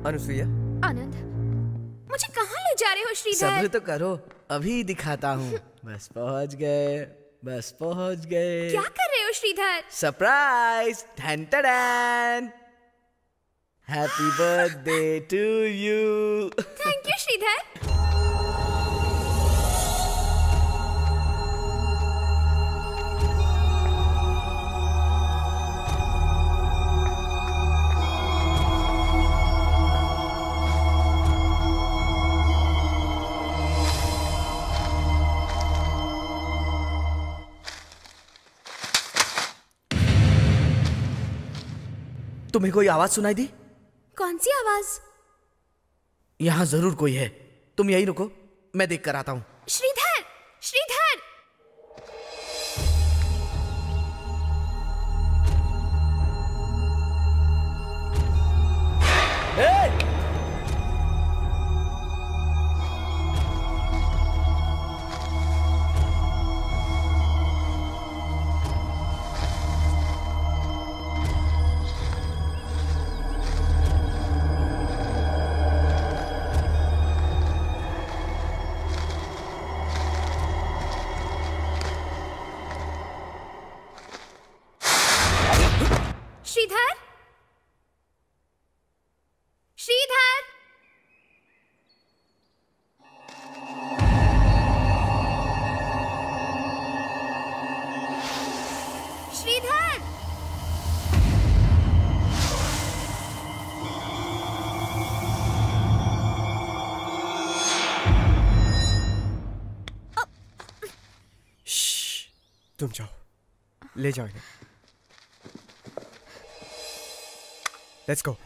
अनुसुईया, आनंद, मुझे कहाँ ले जा रहे हो श्रीधर? सब्र तो करो, अभी दिखाता हूँ। बस पहुँच गए, बस पहुँच गए। क्या कर रहे हो श्रीधर? सरप्राइज, धन। Happy birthday to you. Thank you Sridhar. तुम्हें कोई आवाज सुनाई दी? कौन सी आवाज? यहाँ जरूर कोई है, तुम यही रुको, मैं देख कर आता हूँ। श्रीधर, श्रीधर। तुम जाओ, ले जाओ इन्हें। Let's go.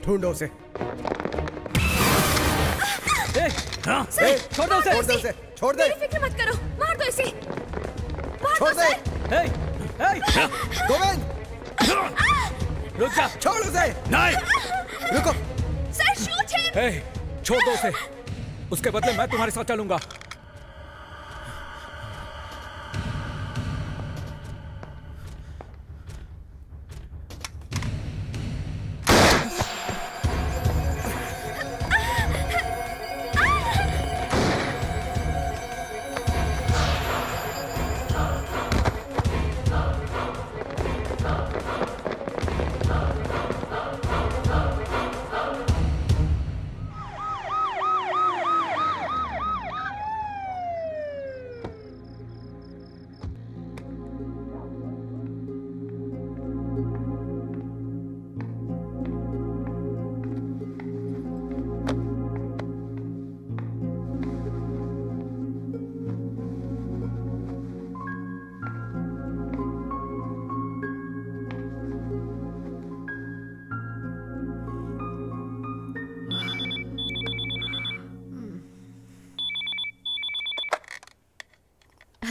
ढूंढो उसे। छोड़ दो उसे, छोड़ दो उसे, छोड़ दे। फिक्र मत करो, मार दो इसे। छोड़ दे। गोविंद, रुक जा। छोड़ उसे। नहीं, रुको। Sir, shoot him. छोड़ दो उसे, उसके बदले मैं तुम्हारे साथ चलूंगा।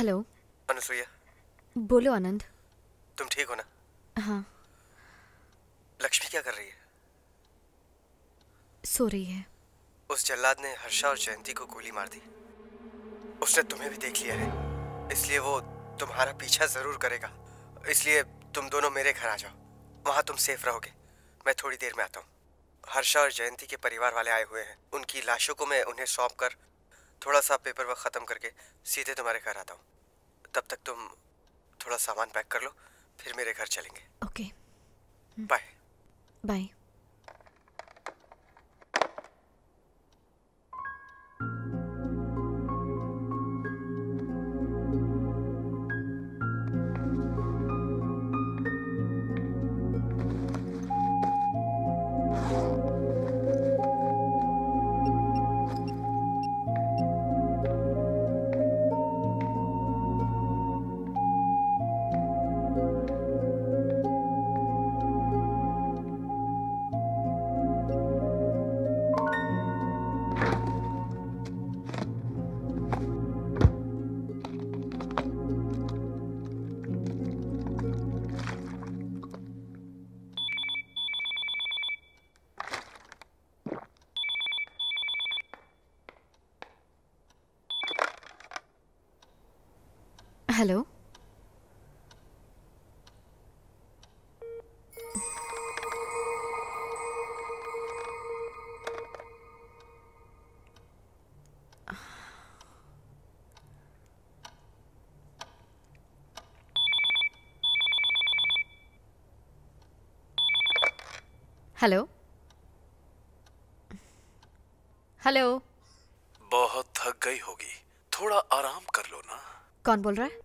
हेलो अनुसुईया। बोलो आनंद। तुम ठीक हो ना? हाँ। लक्ष्मी क्या कर रही है? सो रही है। उस जल्लाद ने हर्षा और जयंती को गोली मार दी। उसने तुम्हें भी देख लिया है, इसलिए वो तुम्हारा पीछा जरूर करेगा। इसलिए तुम दोनों मेरे घर आ जाओ, वहाँ तुम सेफ रहोगे। मैं थोड़ी देर में आता हूँ। हर्षा और जयंती के परिवार वाले आए हुए हैं। उनकी लाशों को मैं उन्हें सौंप कर थोड़ा सा पेपर वर्क ख़त्म करके सीधे तुम्हारे घर आता हूँ। तब तक तुम थोड़ा सामान पैक कर लो, फिर मेरे घर चलेंगे। Okay, bye bye. Hello hello hello. बहुत थक गई होगी, थोड़ा आराम कर लो ना। कौन बोल रहा है?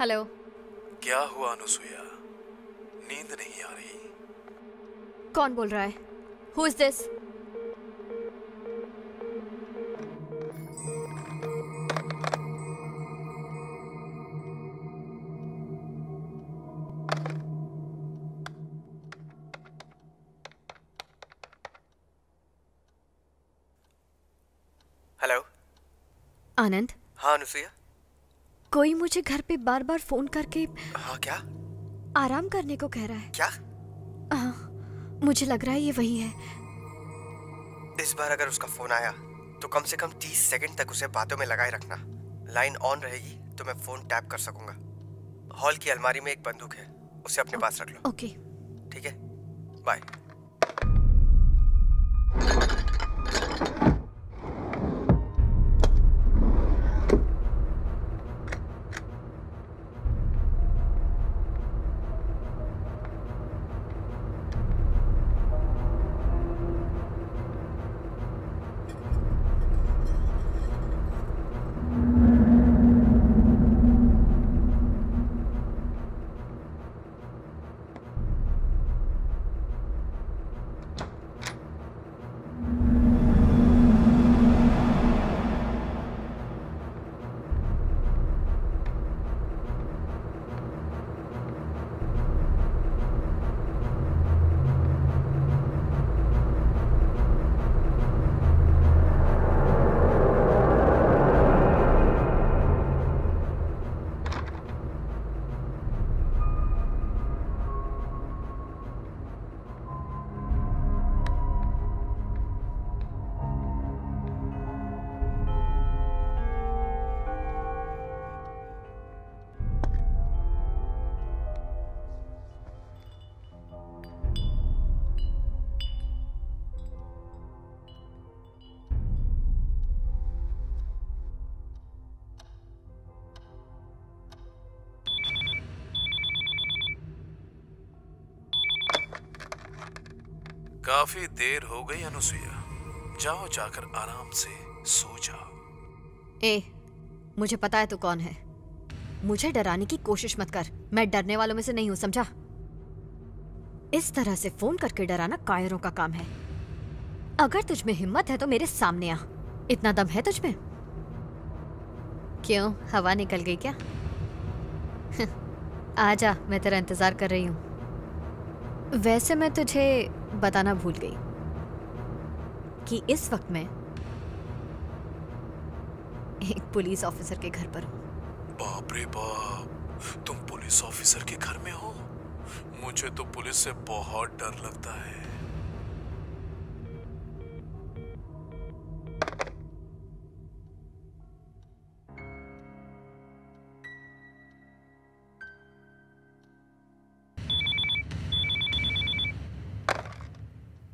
हेलो। क्या हुआ अनुसुईया, नींद नहीं आ रही? कौन बोल रहा है? Who is this? Hello Anand. हाँ अनुसुईया। कोई मुझे घर पे बार बार फोन करके हाँ क्या आराम करने को कह रहा है क्या? हाँ मुझे लग रहा है ये वही है। इस बार अगर उसका फोन आया तो कम से कम 30 सेकंड तक उसे बातों में लगाए रखना। लाइन ऑन रहेगी तो मैं फोन टैप कर सकूंगा। हॉल की अलमारी में एक बंदूक है, उसे अपने पास रख लो। ओके ठीक है, बाय। काफी देर हो गई अनुसुईया, जाओ जाकर आराम से सो जाओ। ए, मुझे पता है तू कौन है। मुझे डराने की कोशिश मत कर, मैं डरने वालों में से नहीं हूं, समझा? इस तरह से फोन करके डराना कायरों का काम है। अगर तुझ में हिम्मत है तो मेरे सामने आ। इतना दम है तुझ में? क्यों, हवा निकल गई क्या? आजा, मैं तेरा इंतजार कर रही हूं। वैसे मैं तुझे बताना भूल गई कि इस वक्त मैं एक पुलिस ऑफिसर के घर पर हूँ। बाप रे बाप, तुम पुलिस ऑफिसर के घर में हो? मुझे तो पुलिस से बहुत डर लगता है।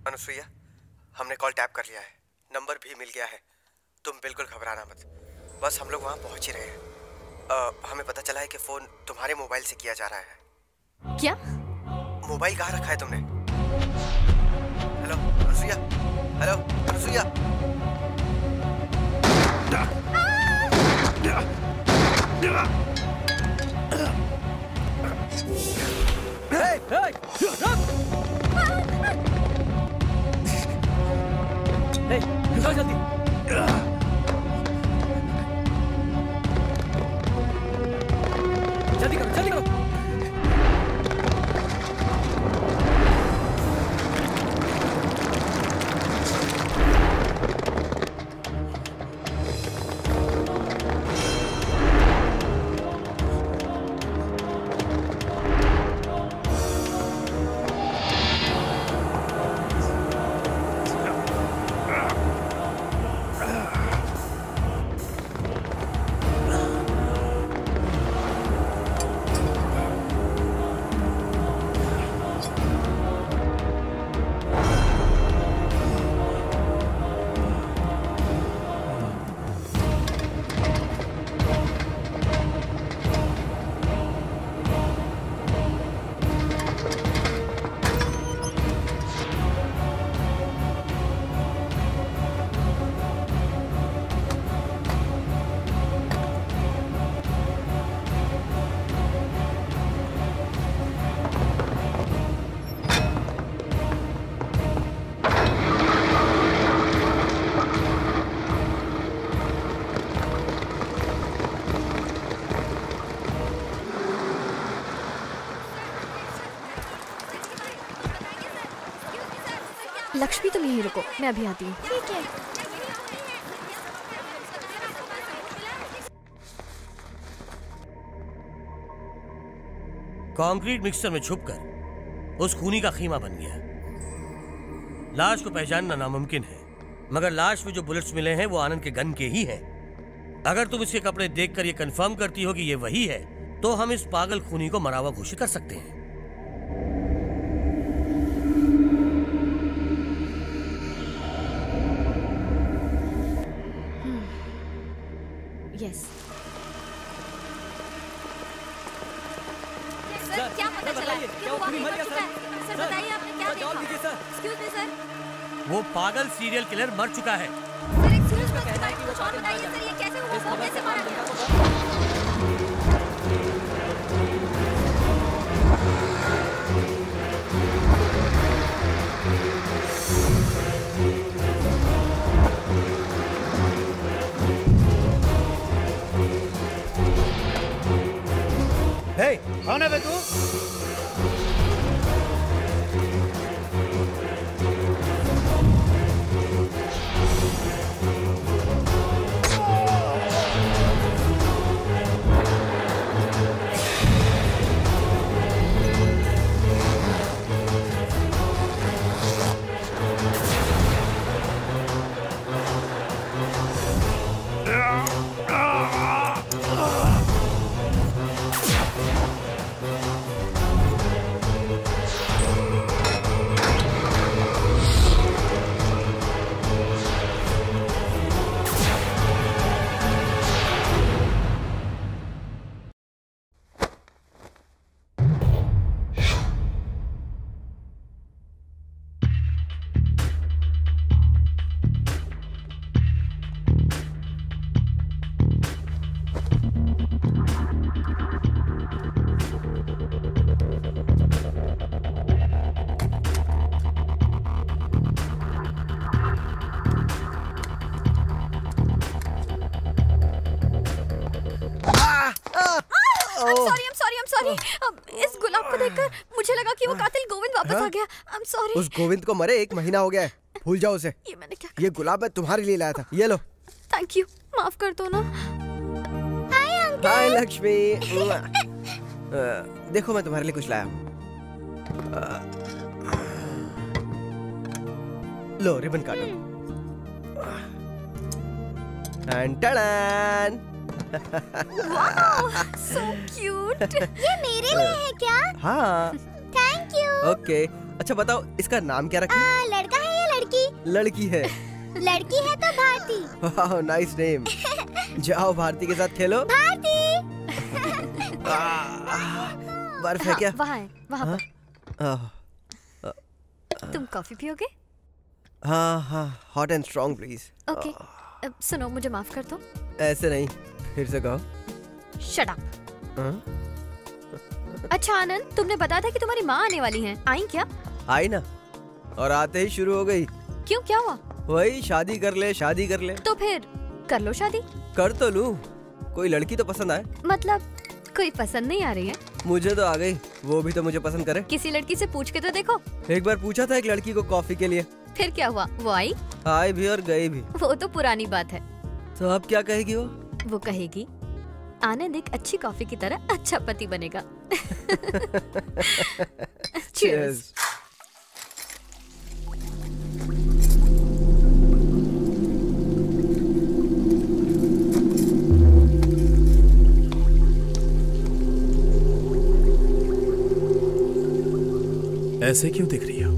अनुसुईया, हमने कॉल टैप कर लिया है, नंबर भी मिल गया है, तुम बिल्कुल घबराना मत। बस हम लोग वहाँ पहुँच ही रहे हैं। हमें पता चला है कि फ़ोन तुम्हारे मोबाइल से किया जा रहा है। क्या? मोबाइल कहाँ रखा है तुमने? Hello Anusuiya, hello Anasuya. Hey, रुको जल्दी। जल्दी करो, जल्दी करो। लक्ष्मी तुम यहीं रुको, मैं अभी आती हूँ। ठीक है। कंक्रीट मिक्सर में छुपकर उस खूनी का खीमा बन गया। लाश को पहचानना नामुमकिन है, मगर लाश में जो बुलेट्स मिले हैं वो आनंद के गन के ही हैं। अगर तुम इसके कपड़े देखकर ये कंफर्म करती हो कि ये वही है, तो हम इस पागल खूनी को मरा हुआ घोषित कर सकते हैं। Yes. सर, क्या पता चला? क्या वो मर गया सर? सर बताइए आपने क्या देखा? Excuse me sir. वो पागल सीरियल किलर मर चुका है। सर एक्सक्यूज मत कीजिए, कुछ और बताइए सर, ये कैसे हुआ? वो कैसे मारा गया? हे, कौन है बे तू? उस गोविंद को मरे 1 महीना हो गया है, भूल जाओ उसे। ये मैंने क्या कर... ये गुलाब मैं तुम्हारे लिए लाया था, ये लो। थैंक यू, माफ कर दो ना। Hi uncle. हाय लक्ष्मी। देखो मैं तुम्हारे लिए कुछ लाया हूँ। लो रिबन काटो। So cute. ये मेरे लिए है क्या? हाँ। Thank you. ओके अच्छा बताओ इसका नाम क्या रखें? लड़का है या लड़की? लड़की है। लड़की है तो भारती। वाह नाइस नेम। जाओ भारती के साथ खेलो। भारती। बर्फ है क्या? वहाँ है, वहाँ पर। तुम कॉफी पियोगे? हाँ हाँ hot and strong please. Okay अब सुनो मुझे माफ कर दो। ऐसे नहीं, फिर से कहो। Shut up. अच्छा आनंद तुमने बताया था कि तुम्हारी माँ आने वाली हैं, आई क्या? आई ना, और आते ही शुरू हो गई। क्यों क्या हुआ? वही शादी कर ले शादी कर ले। तो फिर कर लो शादी। कर तो लूं, कोई लड़की तो पसंद आए। मतलब कोई पसंद नहीं आ रही है? मुझे तो आ गई, वो भी तो मुझे पसंद करे। किसी लड़की से पूछ के तो देखो। एक बार पूछा था एक लड़की को कॉफी के लिए। फिर क्या हुआ? वो आई? आई भी और गई भी। वो तो पुरानी बात है। तो अब क्या कहेगी वो? वो कहेगी आनंद एक अच्छी कॉफी की तरह अच्छा पति बनेगा। Cheers. ऐसे क्यों देख रही हो?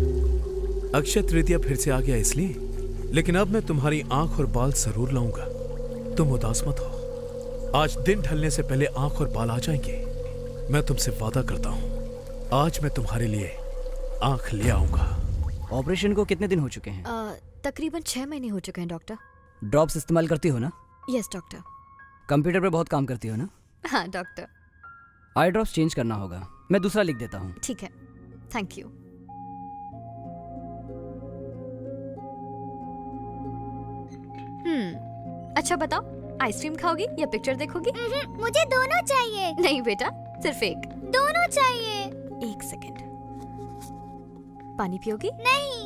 अक्षय तृतीया फिर से आ गया इसलिए, लेकिन अब मैं तुम्हारी आंख और बाल जरूर लाऊंगा। तुम उदास मत हो, आज दिन ढलने से पहले आंख और बाल आ जाएंगे। मैं तुमसे वादा करता हूँ, आज मैं तुम्हारे लिए आंख ले आऊंगा। ऑपरेशन को कितने दिन हो चुके हैं? तकरीबन 6 महीने हो चुके हैं डॉक्टर। ड्रॉप्स इस्तेमाल करती हो ना? Yes doctor. कंप्यूटर पर बहुत काम करती हो ना? हाँ डॉक्टर। आई ड्रॉप्स चेंज करना होगा, मैं दूसरा लिख देता हूँ। ठीक है थैंक यू। अच्छा बताओ आइसक्रीम खाओगी या पिक्चर देखोगी? मुझे दोनों चाहिए। नहीं बेटा सिर्फ एक। दोनों चाहिए। एक सेकंड। पानी पियोगी? नहीं।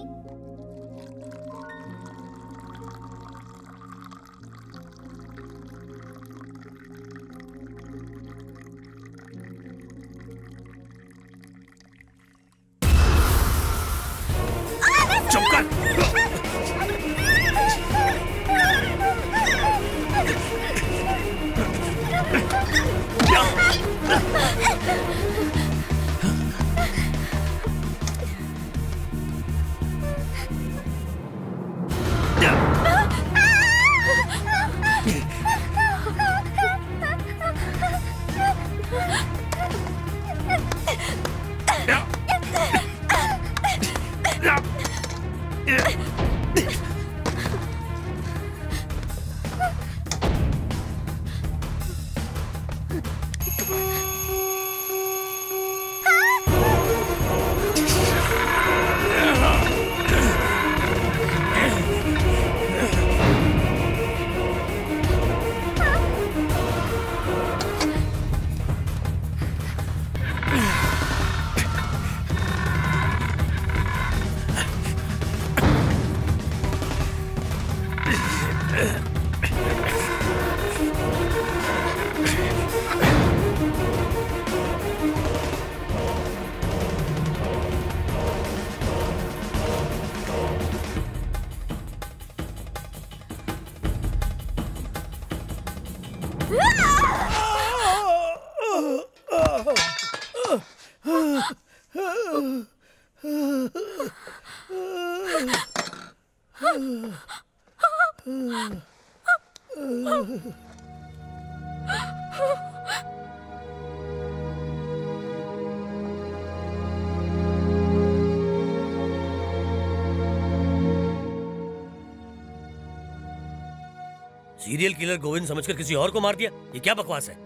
सीरियल किलर गोविंद समझकर किसी और को मार दिया, ये क्या बकवास है?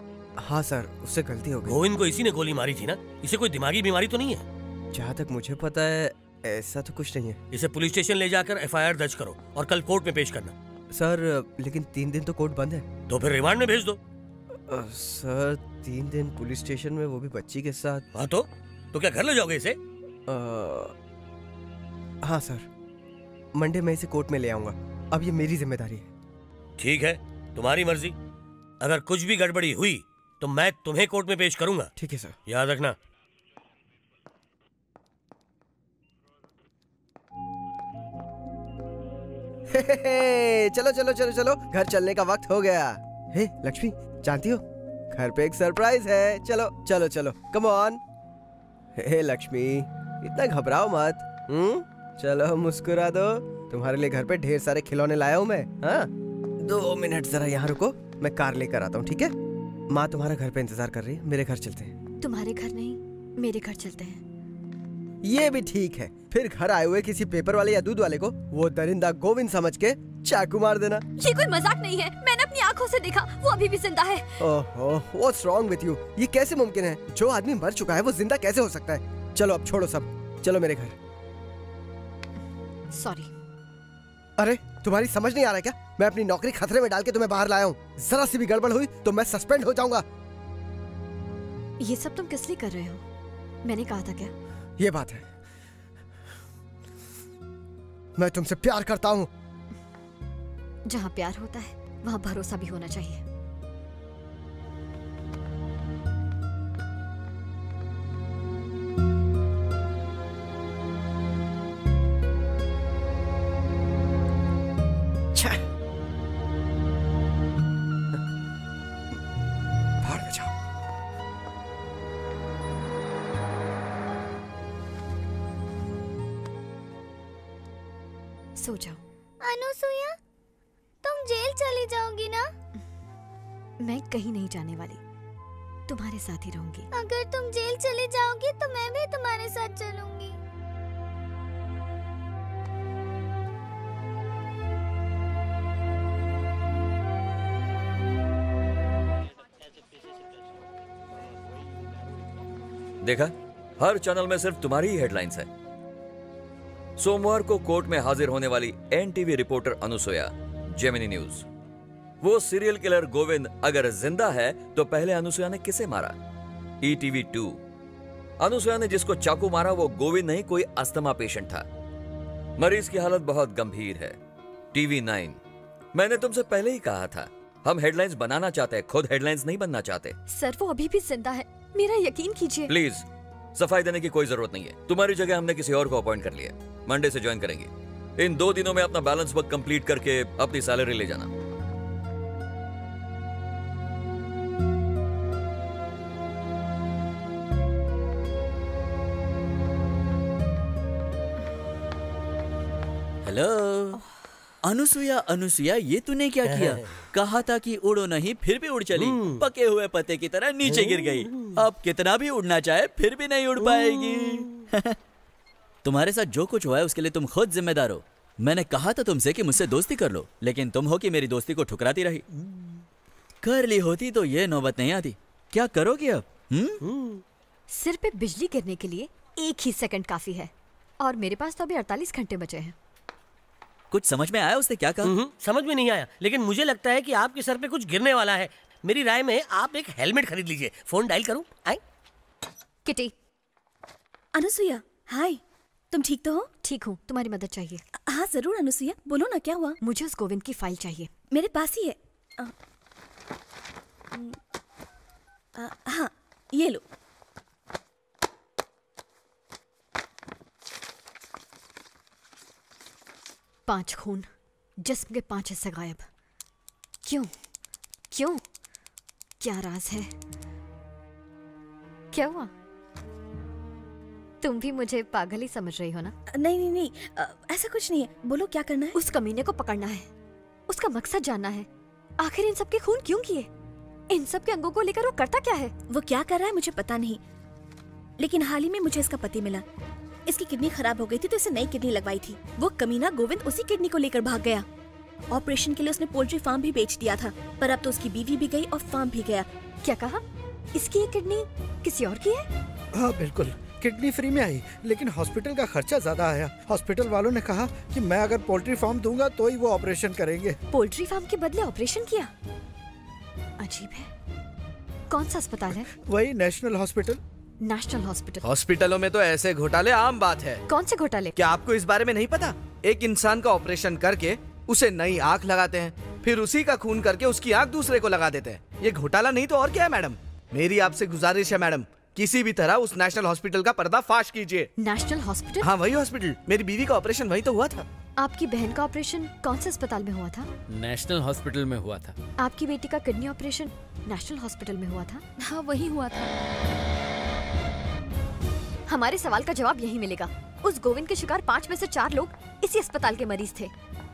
हाँ सर, उससे गलती हो गई। गोविंद को इसी ने गोली मारी थी ना, इसे कोई दिमागी बीमारी तो नहीं है? जहाँ तक मुझे पता है ऐसा तो कुछ नहीं है। इसे पुलिस स्टेशन ले जाकर एफआईआर दर्ज करो और कल कोर्ट में पेश करना। सर लेकिन 3 दिन तो कोर्ट बंद है। तो फिर रिमांड में भेज दो। सर 3 दिन पुलिस स्टेशन में, वो भी बच्ची के साथ। हाँ तो क्या घर ले जाओगे इसे? हाँ सर, मंडे मैं इसे कोर्ट में ले आऊंगा। अब ये मेरी जिम्मेदारी है। ठीक है, तुम्हारी मर्जी। अगर कुछ भी गड़बड़ी हुई तो मैं तुम्हें कोर्ट में पेश करूंगा। ठीक है सर, याद रखना। चलो चलो चलो चलो, घर चलने का वक्त हो गया। हे लक्ष्मी, जानती हो घर पे एक सरप्राइज है। चलो चलो चलो, कम ऑन। हे लक्ष्मी, इतना घबराओ मत। चलो मुस्कुरा दो। तुम्हारे लिए घर पे ढेर सारे खिलौने लाया हूँ मैं। हाँ 2 मिनट जरा यहाँ रुको, मैं कार लेकर आता हूँ। ठीक है, माँ तुम्हारा घर पे इंतजार कर रही है। मेरे घर चलते हैं। तुम्हारे घर नहीं, मेरे घर चलते हैं। ये भी ठीक है। फिर घर आए हुए किसी पेपर वाले या दूध वाले को वो दरिंदा गोविंद समझ के चाकू मार देना। ये कोई मजाक नहीं है, मैंने अपनी आँखों से देखा, वो अभी भी जिंदा है। ओहो, व्हाट्स रॉन्ग विद यू? ये कैसे मुमकिन है? जो आदमी मर चुका है वो जिंदा कैसे हो सकता है? चलो अब छोड़ो सब, चलो मेरे घर। सॉरी। अरे तुम्हारी समझ नहीं आ रहा क्या? मैं अपनी नौकरी खतरे में डाल के तुम्हें बाहर लाया हूँ। जरा सी भी गड़बड़ हुई तो मैं सस्पेंड हो जाऊंगा। ये सब तुम किस लिए कर रहे हो? मैंने कहा था क्या? ये बात है, मैं तुमसे प्यार करता हूँ। जहाँ प्यार होता है वहाँ भरोसा भी होना चाहिए। सो जाओ। अनुसुईया, तुम जेल चली जाओगी ना? मैं कहीं नहीं जाने वाली, तुम्हारे साथ ही रहूंगी। अगर तुम जेल चली जाओगी तो मैं भी तुम्हारे साथ चलूंगी। देखा, हर चैनल में सिर्फ तुम्हारी ही हेडलाइंस है। सोमवार को कोर्ट में हाजिर होने वाली NTV reporter Anusuiya, Gemini news. वो सीरियल किलर गोविंद अगर जिंदा है तो पहले अनुसुईया ने किसे मारा? ईटीवी 2। अनुसुईया ने जिसको चाकू मारा वो गोविंद नहीं, कोई अस्थमा पेशेंट था। मरीज की हालत बहुत गंभीर है। टीवी 9। मैंने तुमसे पहले ही कहा था, हम हेडलाइंस बनाना चाहते हैं, खुद हेडलाइंस नहीं बनना चाहते। सर वो अभी भी जिंदा है, मेरा यकीन कीजिए। प्लीज, सफाई देने की कोई जरूरत नहीं है। तुम्हारी जगह हमने किसी और को अपॉइंट कर लिया। मंडे से ज्वाइन करेंगे। इन 2 दिनों में अपना बैलेंस वर्क कंप्लीट करके अपनी सैलरी ले जाना। हेलो अनुसुया, अनुसुया ये तूने क्या किया? कहा था कि उड़ो नहीं, फिर भी उड़ चली। पके हुए पत्ते की तरह नीचे गिर गई। अब कितना भी उड़ना चाहे फिर भी नहीं उड़ पाएगी। तुम्हारे साथ जो कुछ हुआ है उसके लिए तुम खुद जिम्मेदार हो। मैंने कहा था तुमसे कि मुझसे दोस्ती कर लो, लेकिन तुम हो कि मेरी दोस्ती को ठुकराती रही। कर ली होती तो ये नौबत नहीं आती। क्या करोगी अब? सिर पे बिजली गिरने के लिए 1 ही सेकंड काफी है, और मेरे पास तो अभी 48 घंटे बचे हैं। कुछ समझ में आया उसने क्या कहा? समझ में नहीं आया, लेकिन मुझे लगता है कि आपके सर पे कुछ गिरने वाला है। मेरी राय में आप एक हेलमेट खरीद लीजिए। फोन डायल करूं? आई किटी। अनुसुया हाय, तुम ठीक तो हो? ठीक हूँ, तुम्हारी मदद चाहिए। हाँ जरूर अनुसुया, बोलो ना क्या हुआ? मुझे उस गोविंद की फाइल चाहिए, मेरे पास ही है। हाँ ये लो। पांच खून, जिस्म के 5 हिस्से गायब। क्यों? क्यों? क्या राज है? क्या हुआ? तुम भी मुझे पागल ही समझ रही हो ना? नहीं नहीं नहीं, ऐसा कुछ नहीं है। बोलो क्या करना है? उस कमीने को पकड़ना है, उसका मकसद जानना है। आखिर इन सब के खून क्यों किए? इन सब के अंगों को लेकर वो करता क्या है? वो क्या कर रहा है मुझे पता नहीं, लेकिन हाल ही में मुझे इसका पति मिला। इसकी किडनी खराब हो गई थी तो इसे नई किडनी लगवाई थी। वो कमीना गोविंद उसी किडनी को लेकर भाग गया। ऑपरेशन के लिए उसने पोल्ट्री फार्म भी बेच दिया था, पर अब तो उसकी बीवी भी गई और फार्म भी गया। क्या कहा? इसकी ये किडनी किसी और की है? हाँ बिल्कुल, किडनी फ्री में आई, लेकिन हॉस्पिटल का खर्चा ज्यादा आया। हॉस्पिटल वालों ने कहा कि मैं अगर पोल्ट्री फार्म दूंगा तो ही वो ऑपरेशन करेंगे। पोल्ट्री फार्म के बदले ऑपरेशन किया? अजीब है। कौन सा अस्पताल है? वही नेशनल हॉस्पिटल। National hospital? हॉस्पिटलों में तो ऐसे घोटाले आम बात है। कौन से घोटाले? क्या आपको इस बारे में नहीं पता? एक इंसान का ऑपरेशन करके उसे नई आँख लगाते हैं, फिर उसी का खून करके उसकी आँख दूसरे को लगा देते हैं। ये घोटाला नहीं तो और क्या है मैडम? मेरी आपसे गुजारिश है मैडम, किसी भी तरह उस नेशनल हॉस्पिटल का पर्दाफाश कीजिए। National hospital? हाँ वही हॉस्पिटल, मेरी बीवी का ऑपरेशन वही तो हुआ था। आपकी बहन का ऑपरेशन कौन से अस्पताल में हुआ था? नेशनल हॉस्पिटल में हुआ था। आपकी बेटी का किडनी ऑपरेशन नेशनल हॉस्पिटल में हुआ था? हाँ वही हुआ था। हमारे सवाल का जवाब यही मिलेगा। उस गोविंद के शिकार 5 में से 4 लोग इसी अस्पताल के मरीज थे।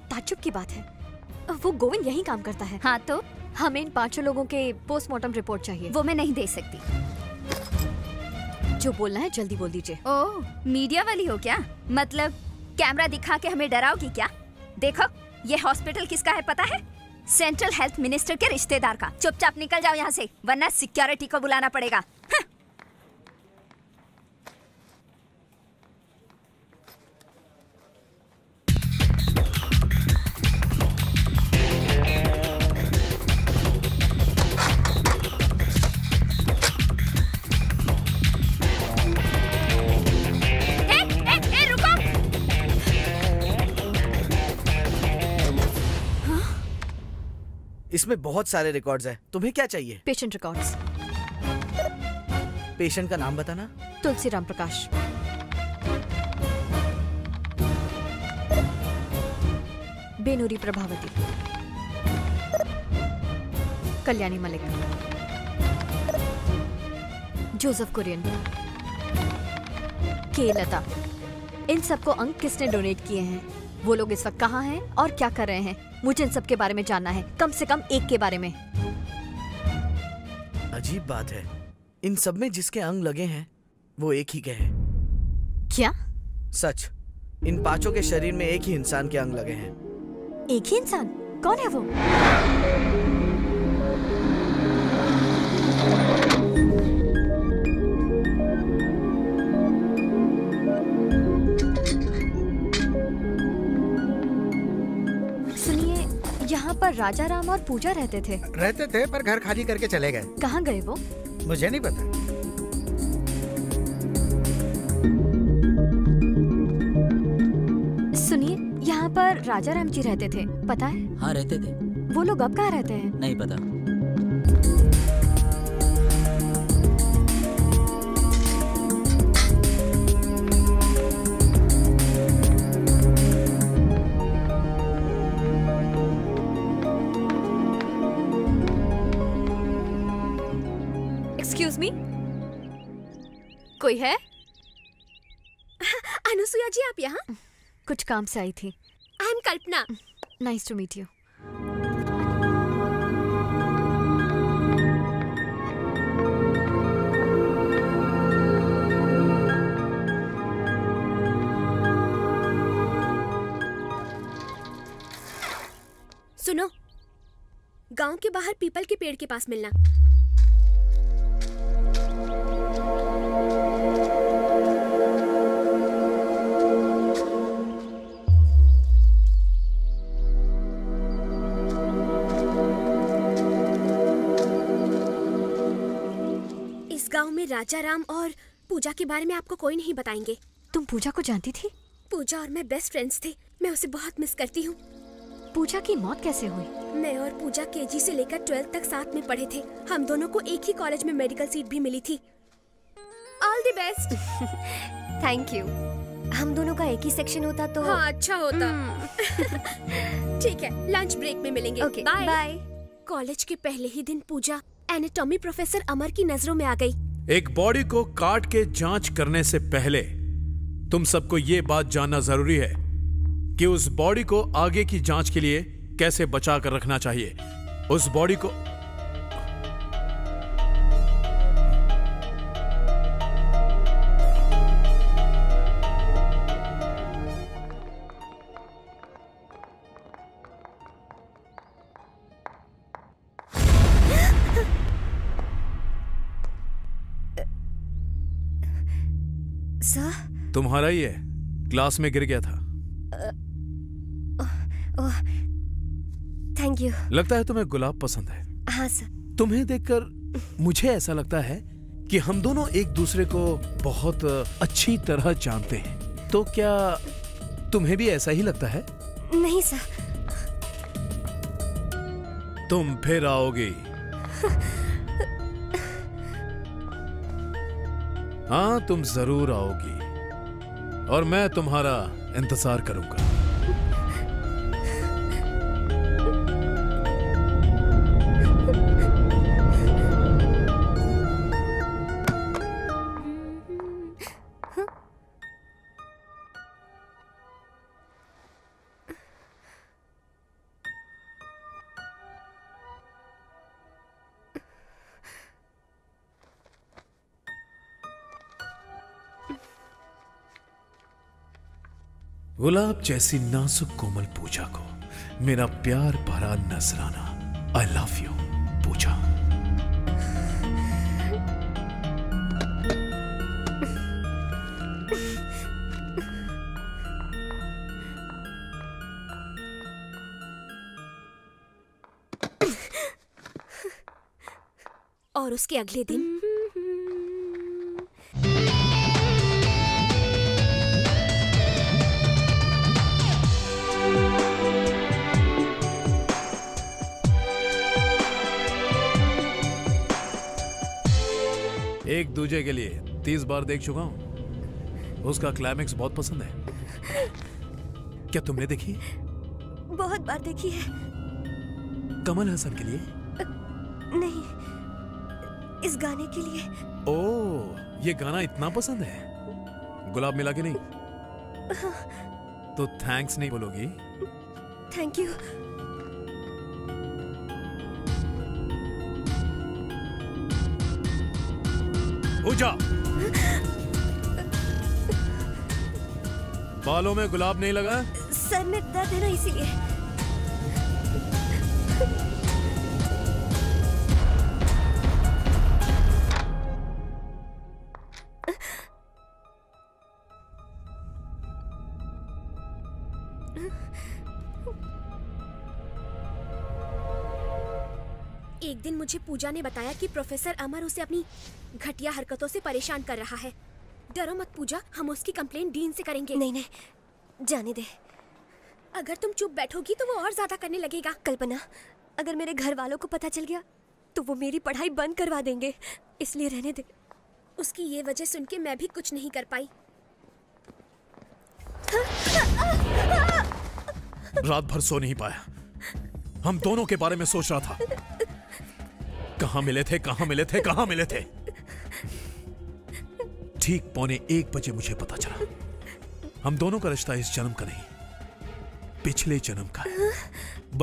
ताज्जुब की बात है, वो गोविंद यही काम करता है। हाँ तो हमें इन 5 लोगों के पोस्टमार्टम रिपोर्ट चाहिए। वो मैं नहीं दे सकती। जो बोलना है जल्दी बोल दीजिए। ओह मीडिया वाली हो क्या? मतलब कैमरा दिखा के हमें डराओगी क्या? देखो ये हॉस्पिटल किसका है पता है? सेंट्रल हेल्थ मिनिस्टर के रिश्तेदार का। चुपचाप निकल जाओ यहाँ से, वरना सिक्योरिटी को बुलाना पड़ेगा। इसमें बहुत सारे रिकॉर्ड्स हैं। तुम्हें क्या चाहिए? Patient records. पेशेंट का नाम बताना। तुलसी राम प्रकाश। बेनूरी प्रभावती। कल्याणी मलिक। जोसेफ कुरियन। के लता। इन सबको अंग किसने डोनेट किए हैं? वो लोग इस वक्त कहाँ हैं और क्या कर रहे हैं? मुझे इन सब के बारे में जानना है, कम से कम एक के बारे में। अजीब बात है, इन सब में जिसके अंग लगे हैं वो एक ही के हैं। क्या? सच, इन 5 के शरीर में एक ही इंसान के अंग लगे हैं। एक ही इंसान? कौन है वो? पर राजा राम और पूजा रहते थे पर घर खाली करके चले गए। कहाँ गए वो? मुझे नहीं पता। सुनिए, यहाँ पर राजा राम जी रहते थे, पता है? हाँ रहते थे। वो लोग अब कहाँ रहते हैं? नहीं पता। एक्सक्यूज मी, कोई है? अनुसुया जी, आप यहाँ? कुछ काम से आई थी। I am Kalpana. Nice to meet you. सुनो, गांव के बाहर पीपल के पेड़ के पास मिलना। इस गांव में राजा राम और पूजा के बारे में आपको कोई नहीं बताएंगे। तुम पूजा को जानती थी? पूजा और मैं बेस्ट फ्रेंड्स थे। मैं उसे बहुत मिस करती हूँ। पूजा की मौत कैसे हुई? मैं और पूजा केजी से लेकर 12th तक साथ में पढ़े थे। हम दोनों को एक ही कॉलेज में मेडिकल सीट भी मिली थी। All the best. Thank you. हम दोनों का एक ही सेक्शन होता तो हाँ, अच्छा होता। ठीक है, लंच ब्रेक में मिलेंगे। Okay, bye. कॉलेज के पहले ही दिन पूजा एनाटॉमी प्रोफेसर अमर की नजरों में आ गई। एक बॉडी को काट के जाँच करने से पहले तुम सबको ये बात जानना जरूरी है कि उस बॉडी को आगे की जांच के लिए कैसे बचा कर रखना चाहिए। उस बॉडी को सर, तुम्हारा ही है, क्लास में गिर गया था। Thank you. लगता है तुम्हें गुलाब पसंद है। हाँ सर। तुम्हें देखकर मुझे ऐसा लगता है कि हम दोनों एक दूसरे को बहुत अच्छी तरह जानते हैं। तो क्या तुम्हें भी ऐसा ही लगता है? नहीं सर। तुम फिर आओगी। हाँ, तुम जरूर आओगी और मैं तुम्हारा इंतजार करूंगा। गुलाब जैसी नाजुक कोमल पूजा को मेरा प्यार भरा नजराना। I love you Pooja. और उसके अगले दिन एक दूजे के लिए 30 बार देख चुका हूँ। उसका क्लाइमेक्स बहुत पसंद है। क्या तुमने देखी? बहुत बार देखी है। कमल हसन के लिए? नहीं, इस गाने के लिए। ओह, ये गाना इतना पसंद है? गुलाब मिला के नहीं? हाँ। तो थैंक्स नहीं बोलोगी? Thank you. पूजा, बालों में गुलाब नहीं लगा? सर में दर्द है ना, इसीलिए। एक दिन मुझे पूजा ने बताया कि प्रोफेसर अमर उसे अपनी घटिया हरकतों से परेशान कर रहा है। डरो मत पूजा, हम उसकी कंप्लेंट डीन से करेंगे। नहीं नहीं, जाने दे। अगर तुम चुप बैठोगी तो वो और ज्यादा करने लगेगा। कल्पना, अगर मेरे घर वालों को पता चल गया तो वो मेरी पढ़ाई बंद करवा देंगे, इसलिए रहने दे। उसकी ये वजह सुन के मैं भी कुछ नहीं कर पाई। रात भर सो नहीं पाया, हम दोनों के बारे में सोच रहा था। कहाँ मिले थे, कहाँ मिले थे, कहाँ मिले थे। ठीक 1:15 बजे मुझे पता चला हम दोनों का रिश्ता इस जन्म का नहीं, पिछले जन्म का है,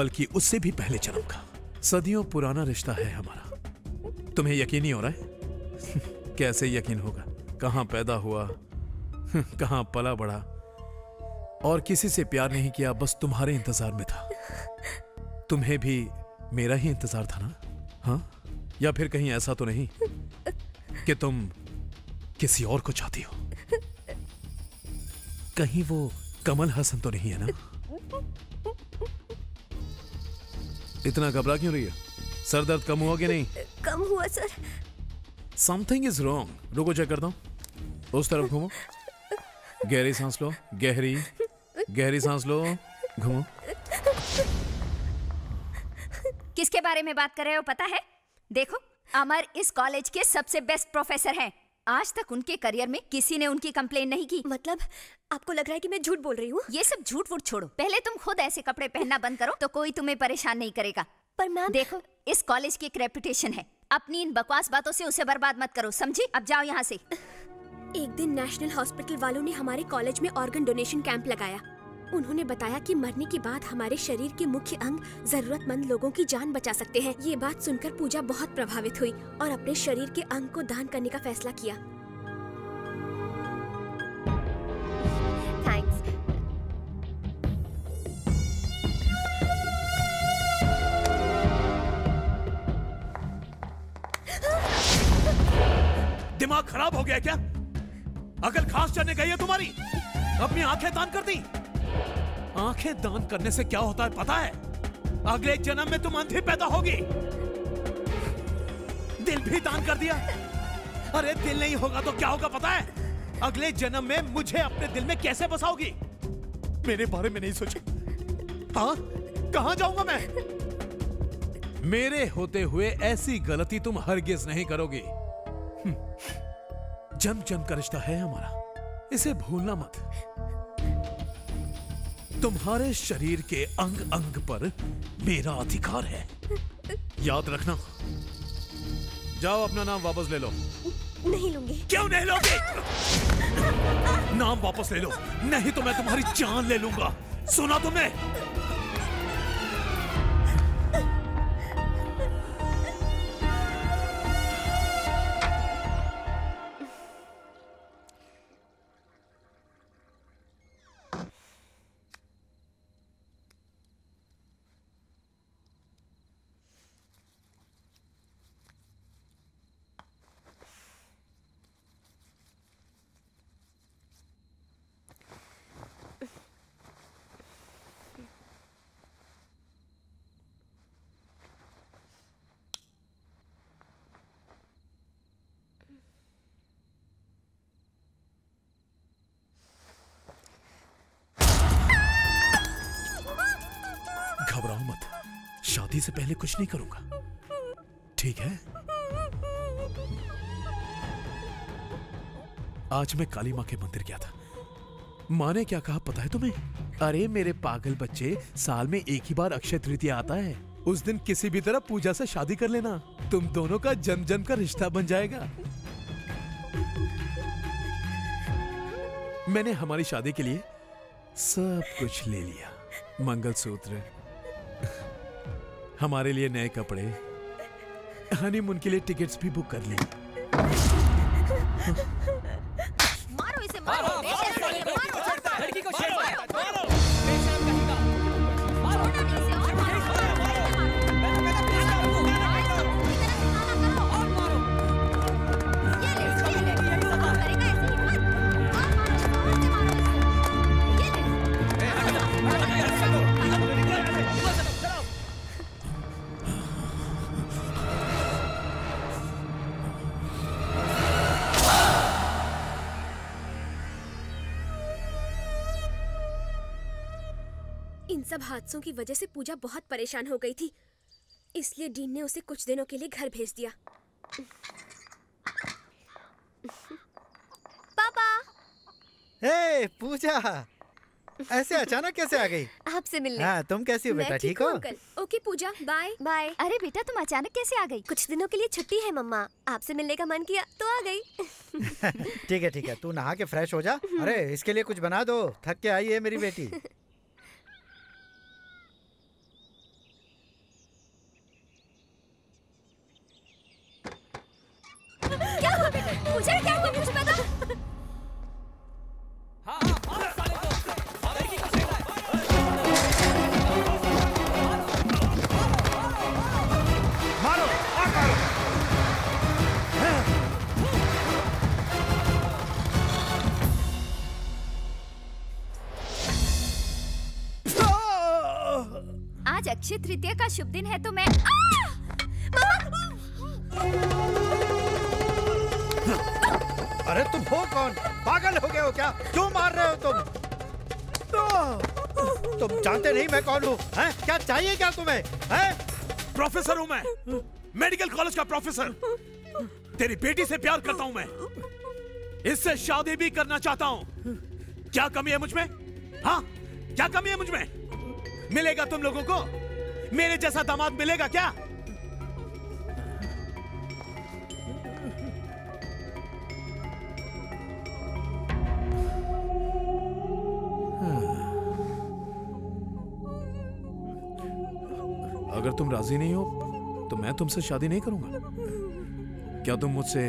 बल्कि उससे भी पहले जन्म का। सदियों पुराना रिश्ता है हमारा। तुम्हें यकीन नहीं हो रहा है? कैसे यकीन होगा? कहां पैदा हुआ, कहां पला बड़ा, और किसी से प्यार नहीं किया, बस तुम्हारे इंतजार में था। तुम्हें भी मेरा ही इंतजार था ना? हाँ, या फिर कहीं ऐसा तो नहीं कि तुम किसी और को चाहती हो? कहीं वो कमल हसन तो नहीं है ना? इतना घबरा क्यों रही है? सर दर्द कम हुआ कि नहीं? कम हुआ सर। Something is wrong. रुको चेक करता हूं। उस तरफ घूमो, गहरी सांस लो, गहरी गहरी सांस लो, घूमो। किसके बारे में बात कर रहे हो पता है? देखो, अमर इस कॉलेज के सबसे बेस्ट प्रोफेसर हैं। आज तक उनके करियर में किसी ने उनकी कंप्लेन नहीं की। मतलब आपको लग रहा है कि मैं झूठ बोल रही हूँ? ये सब झूठ वूठ छोड़ो, पहले तुम खुद ऐसे कपड़े पहनना बंद करो तो कोई तुम्हें परेशान नहीं करेगा। पर मैम देखो, इस कॉलेज की एक रेपुटेशन है, अपनी इन बकवास बातों से उसे बर्बाद मत करो, समझी? अब जाओ यहाँ से। एक दिन नेशनल हॉस्पिटल वालों ने हमारे कॉलेज में ऑर्गन डोनेशन कैंप लगाया। उन्होंने बताया कि मरने के बाद हमारे शरीर के मुख्य अंग जरूरतमंद लोगों की जान बचा सकते हैं। ये बात सुनकर पूजा बहुत प्रभावित हुई और अपने शरीर के अंग को दान करने का फैसला किया। थैंक्स। दिमाग खराब हो गया क्या? अगर खास चढ़ने गई है तुम्हारी, अपनी आंखें दान कर दी। आंखें दान करने से क्या होता है पता है? अगले जन्म में तुम अंधी पैदा होगी। दिल भी दान कर दिया। अरे दिल नहीं होगा तो क्या होगा पता है? अगले जन्म में मुझे अपने दिल में कैसे बसाओगी? मेरे बारे में नहीं सोचा? हाँ, कहाँ जाऊंगा मैं? मेरे होते हुए ऐसी गलती तुम हरगिज नहीं करोगी। जन्म जन्म का रिश्ता है हमारा, इसे भूलना मत। तुम्हारे शरीर के अंग अंग पर मेरा अधिकार है, याद रखना। जाओ अपना नाम वापस ले लो। नहीं लूंगी। क्यों नहीं लोगे? नाम वापस ले लो, नहीं तो मैं तुम्हारी जान ले लूंगा। सुना तुमने? शादी से पहले कुछ नहीं करूंगा, ठीक है? आज मैं काली माँ के मंदिर गया था। माँ ने क्या कहा पता है तुम्हें? अरे मेरे पागल बच्चे, साल में एक ही बार अक्षय तृतीया आता है, उस दिन किसी भी तरह पूजा से शादी कर लेना, तुम दोनों का जन्म जन्म का रिश्ता बन जाएगा। मैंने हमारी शादी के लिए सब कुछ ले लिया, मंगलसूत्र, हमारे लिए नए कपड़े, हनीमून के लिए टिकट्स भी बुक कर ली। मारो इसे, मारो, मारो, लड़की को शेर मारो, मारो, सब हादसों की वजह से पूजा बहुत परेशान हो गई थी, इसलिए डीन ने उसे कुछ दिनों के लिए घर भेज दिया। पापा। हे पूजा, ऐसे अचानक कैसे आ गई? आपसे मिलने। हाँ, तुम कैसी हो बेटा? ठीक हो? Okay Pooja, bye bye. अरे बेटा तुम अचानक कैसे आ गई? कुछ दिनों के लिए छुट्टी है मम्मा, आपसे मिलने का मन किया तो आ गई। ठीक है ठीक है, तू नहा के फ्रेश हो जा। अरे इसके लिए कुछ बना दो, थक के आई है मेरी बेटी। क्या हुआ बेटा? पूजा क्या हुआ? मुझे पता। आज अक्षय तृतीया का शुभ दिन है तो मैं अरे तुम हो कौन? पागल हो गए हो क्या? क्यों मार रहे हो तुम? तुम जानते नहीं मैं कौन हूँ? क्या चाहिए क्या तुम्हें? प्रोफेसर हूँ मैं, मेडिकल कॉलेज का प्रोफेसर। तेरी बेटी से प्यार करता हूँ मैं, इससे शादी भी करना चाहता हूँ। क्या कमी है मुझ में? हाँ क्या कमी है मुझ में? मिलेगा तुम लोगों को? मेरे जैसा दामाद मिलेगा क्या? अगर तुम राजी नहीं हो तो मैं तुमसे शादी नहीं करूंगा। क्या तुम मुझसे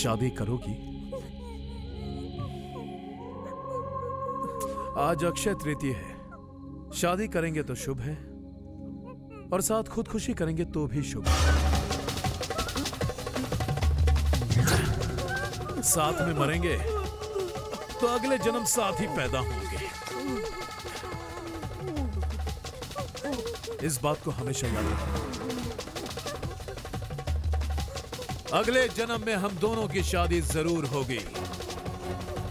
शादी करोगी? आज अक्षय तृतीया है, शादी करेंगे तो शुभ है और साथ खुदकुशी करेंगे तो भी शुभ। साथ में मरेंगे तो अगले जन्म साथ ही पैदा होंगे, इस बात को हमेशा याद रखना। अगले जन्म में हम दोनों की शादी जरूर होगी।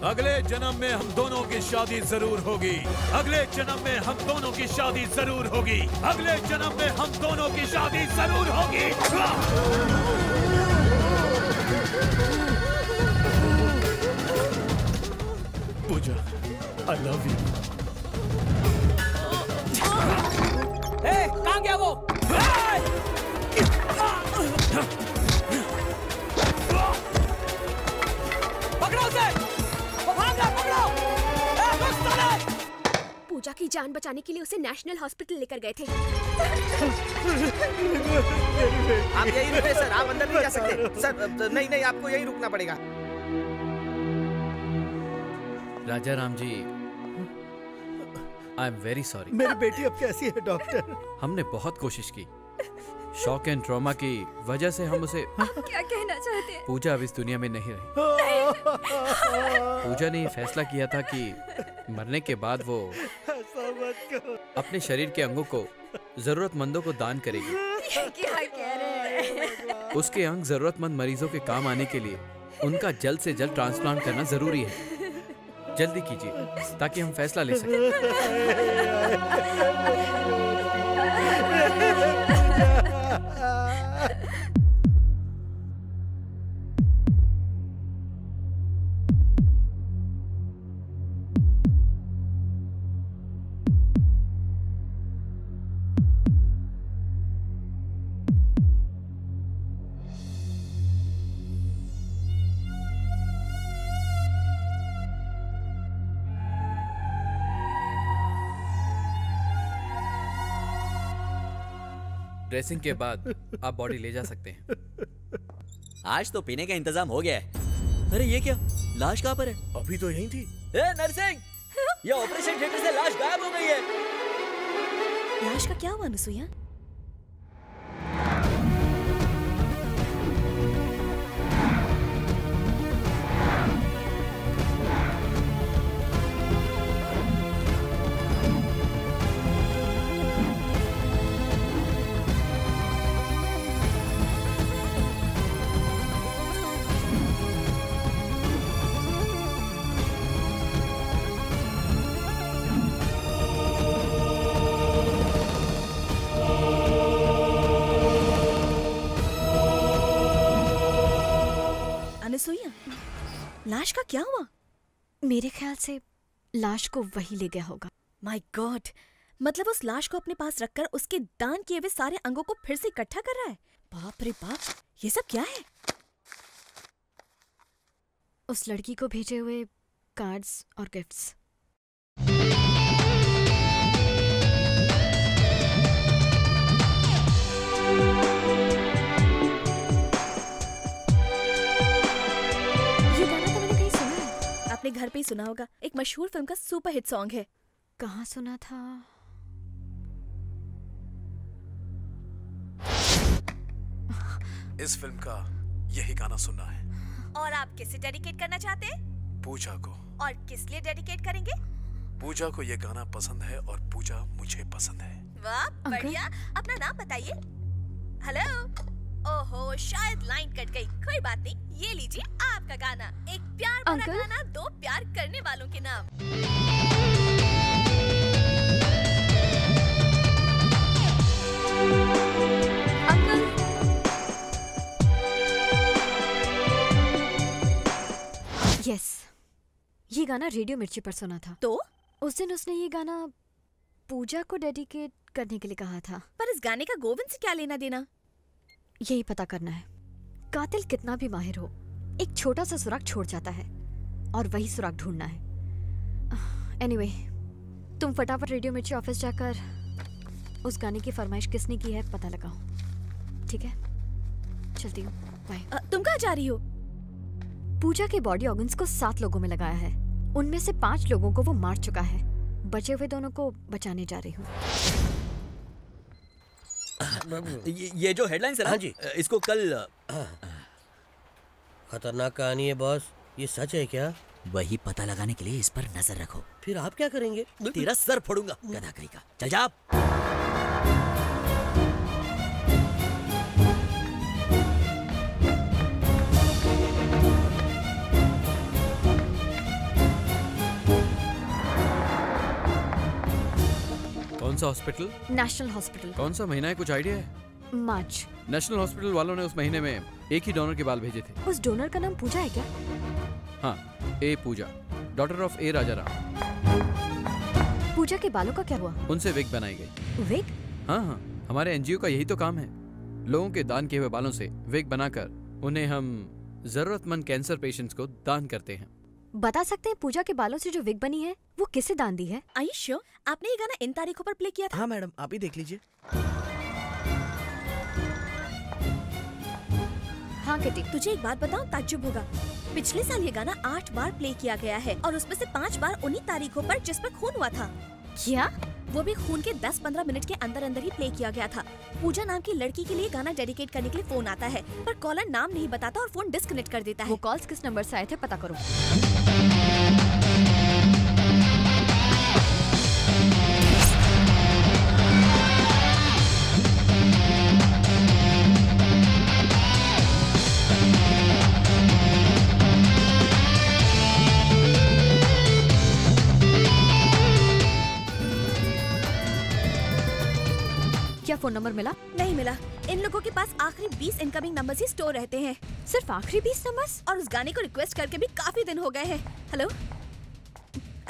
अगले जन्म में हम दोनों की शादी जरूर होगी। अगले जन्म में हम दोनों की शादी जरूर होगी। अगले जन्म में हम दोनों की शादी जरूर होगी। पूजा, I love you। ए, कहाँ गया वो? पकड़ो उसे! पूजा की जान बचाने के लिए उसे नेशनल हॉस्पिटल लेकर गए थे। आप यही रुके सर, आप अंदर नहीं जा सकते सर। नहीं नहीं, आपको यही रुकना पड़ेगा। Raja Ram ji, I am very sorry. मेरी बेटी अब कैसी है डॉक्टर? हमने बहुत कोशिश की, शॉक एंड ट्रॉमा की वजह से हम उसे। क्या कहना चाहते हैं? पूजा अब इस दुनिया में नहीं रही। पूजा ने ये फैसला किया था कि मरने के बाद वो अपने शरीर के अंगों को जरूरतमंदों को दान करेगी। क्या कह रहे हैं? उसके अंग जरूरतमंद मरीजों के काम आने के लिए उनका जल्द से जल्द ट्रांसप्लांट करना जरूरी है। जल्दी कीजिए ताकि हम फैसला ले सकें। ड्रेसिंग के बाद आप बॉडी ले जा सकते हैं। आज तो पीने का इंतजाम हो गया है। अरे ये क्या? लाश कहाँ पर है? अभी तो यहीं थी। ए नर्सिंग, ये ऑपरेशन थिएटर से लाश गायब हो गई है। लाश का क्या हुआ अनुसुईया? लाश का क्या हुआ? मेरे ख्याल से लाश को वही ले गया होगा। माय गॉड, मतलब उस लाश को अपने पास रखकर उसके दान किए हुए सारे अंगों को फिर से इकट्ठा कर रहा है। बाप रे बाप, ये सब क्या है? उस लड़की को भेजे हुए कार्ड्स और गिफ्ट्स। घर पे ही सुना होगा, एक मशहूर फिल्म का सुपरहिट सॉन्ग है। कहाँ सुना था? इस फिल्म का यही गाना सुनना है। और आप किसे डेडिकेट करना चाहते हैं? पूजा को। और किस लिए डेडिकेट करेंगे? पूजा को ये गाना पसंद है और पूजा मुझे पसंद है। वाह बढ़िया, अपना नाम बताइए। हेलो, ओहो शायद लाइन कट गई, कोई बात नहीं, ये लीजिए आपका गाना, एक प्यार भरा गाना, दो प्यार करने वालों के नाम। अंकल, यस, ये गाना रेडियो मिर्ची पर सुना था। तो उस दिन उसने ये गाना पूजा को डेडिकेट करने के लिए कहा था। पर इस गाने का गोविंद से क्या लेना देना? यही पता करना है। कातिल कितना भी माहिर हो, एक छोटा सा सुराग छोड़ जाता है और वही सुराग ढूंढना है। एनीवे, तुम फटाफट रेडियो मिर्ची ऑफिस जाकर उस गाने की फरमाइश किसने की है पता लगाओ। ठीक है, चलती हूँ, बाय। तुम कहाँ जा रही हो? पूजा के बॉडी ऑर्गन्स को 7 लोगों में लगाया है, उनमें से 5 लोगों को वो मार चुका है, बचे हुए दोनों को बचाने जा रही हूँ। ये जो हेडलाइंस है ना जी, इसको कल खतरनाक कहानी है बॉस, ये सच है क्या? वही पता लगाने के लिए इस पर नजर रखो। फिर आप क्या करेंगे? तेरा सर फोड़ूंगा गदाकरी का। चल जा। कौन सा हॉस्पिटल? National hospital. कौन सा महीना है, कुछ आइडिया है? मार्च। नेशनल हॉस्पिटल वालों ने उस महीने में एक ही डोनर के बाल भेजे थे। उस डोनर का नाम पूजा है क्या? हाँ, A Pooja, daughter of A Raja Ram. Pooja के बालों का क्या हुआ? उनसे विग बनाई गई। विग? हाँ, हमारे एनजीओ का यही तो काम है, लोगों के दान किए हुए बालों से विग बनाकर उन्हें हम जरूरतमंद कैंसर पेशेंट्स को दान करते हैं। बता सकते हैं पूजा के बालों से जो विग बनी है वो किसे दान दी है? आयुष, आपने ये गाना इन तारीखों पर प्ले किया था? हाँ मैडम, आप ही देख लीजिए। हाँ किटिक, तुझे एक बात बताऊं, ताज्जुब होगा, पिछले साल ये गाना 8 बार प्ले किया गया है और उसमें से 5 बार उन्हीं तारीखों पर जिस पर खून हुआ था। क्या? वो भी खून के 10-15 मिनट के अंदर अंदर ही प्ले किया गया था। पूजा नाम की लड़की के लिए गाना डेडिकेट करने के लिए फोन आता है, पर कॉलर नाम नहीं बताता और फोन डिस्कनेक्ट कर देता है। वो कॉल्स किस नंबर से आए थे पता करो। फोन नंबर मिला? नहीं मिला। इन लोगों के पास आखिरी 20 इनकमिंग नंबर्स ही स्टोर रहते हैं। सिर्फ आखिरी 20 नंबर्स? और उस गाने को रिक्वेस्ट करके भी काफी दिन हो गए हैं। Hello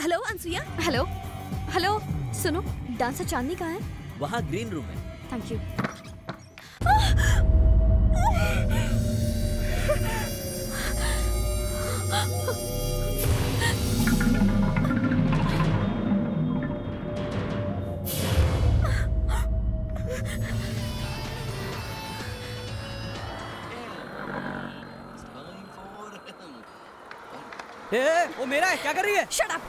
hello Anusuya, hello hello, सुनो, डांसर चांदनी कहाँ है? वहाँ ग्रीन रूम है। Thank you. वो मेरा है, क्या कर रही है? Shut up.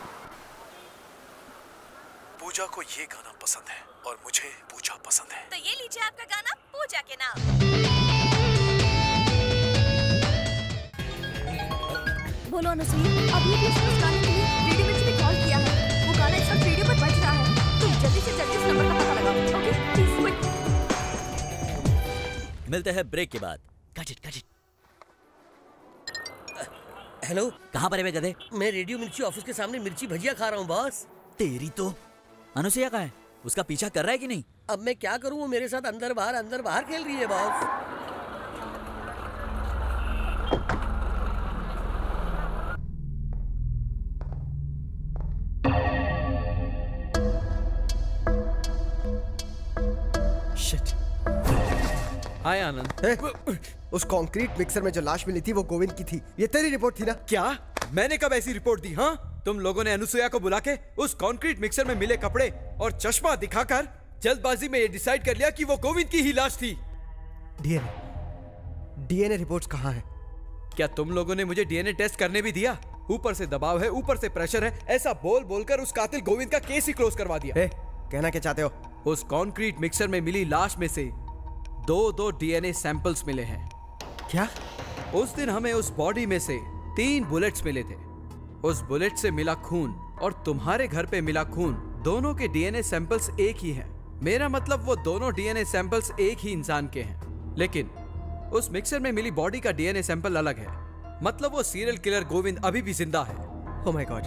पूजा को ये गाना पसंद है और मुझे पूजा पसंद है, तो ये लीजिए आपका गाना पूजा के नाम। बोलो अनुसुईया, अभी भी उस गाने के लिए रेडियो मिर्ची ने कॉल किया है, वो गाना इस वक्त रेडियो पर बज रहा है, तुम जल्दी से जल्दी इस नंबर का पता लगाओ। Okay please quick. मिलते हैं ब्रेक के बाद। Cut it. हेलो, कहाँ पर है? गधे, मैं रेडियो मिर्ची ऑफिस के सामने मिर्ची भजिया खा रहा हूँ बॉस। तेरी तो। अनुसुईया कहाँ है? उसका पीछा कर रहा है कि नहीं? अब मैं क्या करूँ, वो मेरे साथ अंदर बाहर खेल रही है बॉस। हाय आनंद, उस कंक्रीट मिक्सर में जो लाश मिली थी वो गोविंद की थी। ये तेरी रिपोर्ट थी ना? क्या मैंने कब ऐसी रिपोर्ट दी? हाँ, तुम लोगों ने अनुसुईया को बुला के उस कंक्रीट मिक्सर में मिले कपड़े और चश्मा दिखाकर जल्दबाजी में ये डिसाइड कर लिया कि वो गोविंद की ही लाश थी। डीएनए रिपोर्ट्स कहाँ है? क्या तुम लोगों ने मुझे डीएनए टेस्ट करने भी दिया? ऊपर से दबाव है, ऊपर से प्रेशर है, ऐसा बोल बोलकर उस कातिल गोविंद का केस ही क्लोज करवा दिया। कहना क्या चाहते हो? उस कंक्रीट मिक्सर में मिली लाश में से दो डीएनए सैंपल्स मिले हैं। क्या? उस दिन हमें उस बॉडी में से 3 बुलेट्स मिले थे। उस बुलेट से मिला खून और तुम्हारे घर पे मिला खून, दोनों के डीएनए सैंपल्स एक ही हैं। मेरा मतलब वो दोनों डीएनए सैंपल्स एक ही इंसान के हैं, लेकिन उस मिक्सर में मिली बॉडी का डीएनए सैंपल अलग है। मतलब वो सीरियल किलर गोविंद अभी भी जिंदा है। Oh my god.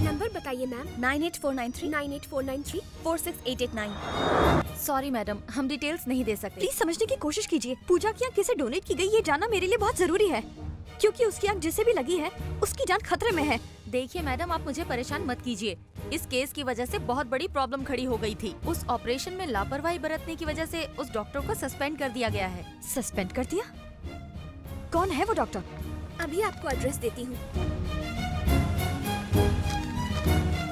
नंबर बताइए मैम। 9849398493468889। सॉरी मैडम, हम डिटेल्स नहीं दे सकते। प्लीज समझने की कोशिश कीजिए। पूजा की आंख कैसे डोनेट की गई ये जानना मेरे लिए बहुत जरूरी है, क्योंकि उसकी आंख जिसे भी लगी है उसकी जान खतरे में है। देखिए मैडम, आप मुझे परेशान मत कीजिए। इस केस की वजह से बहुत बड़ी प्रॉब्लम खड़ी हो गई थी। उस ऑपरेशन में लापरवाही बरतने की वजह से उस डॉक्टर को सस्पेंड कर दिया गया है। सस्पेंड कर दिया? कौन है वो डॉक्टर? अभी आपको एड्रेस देती हूँ।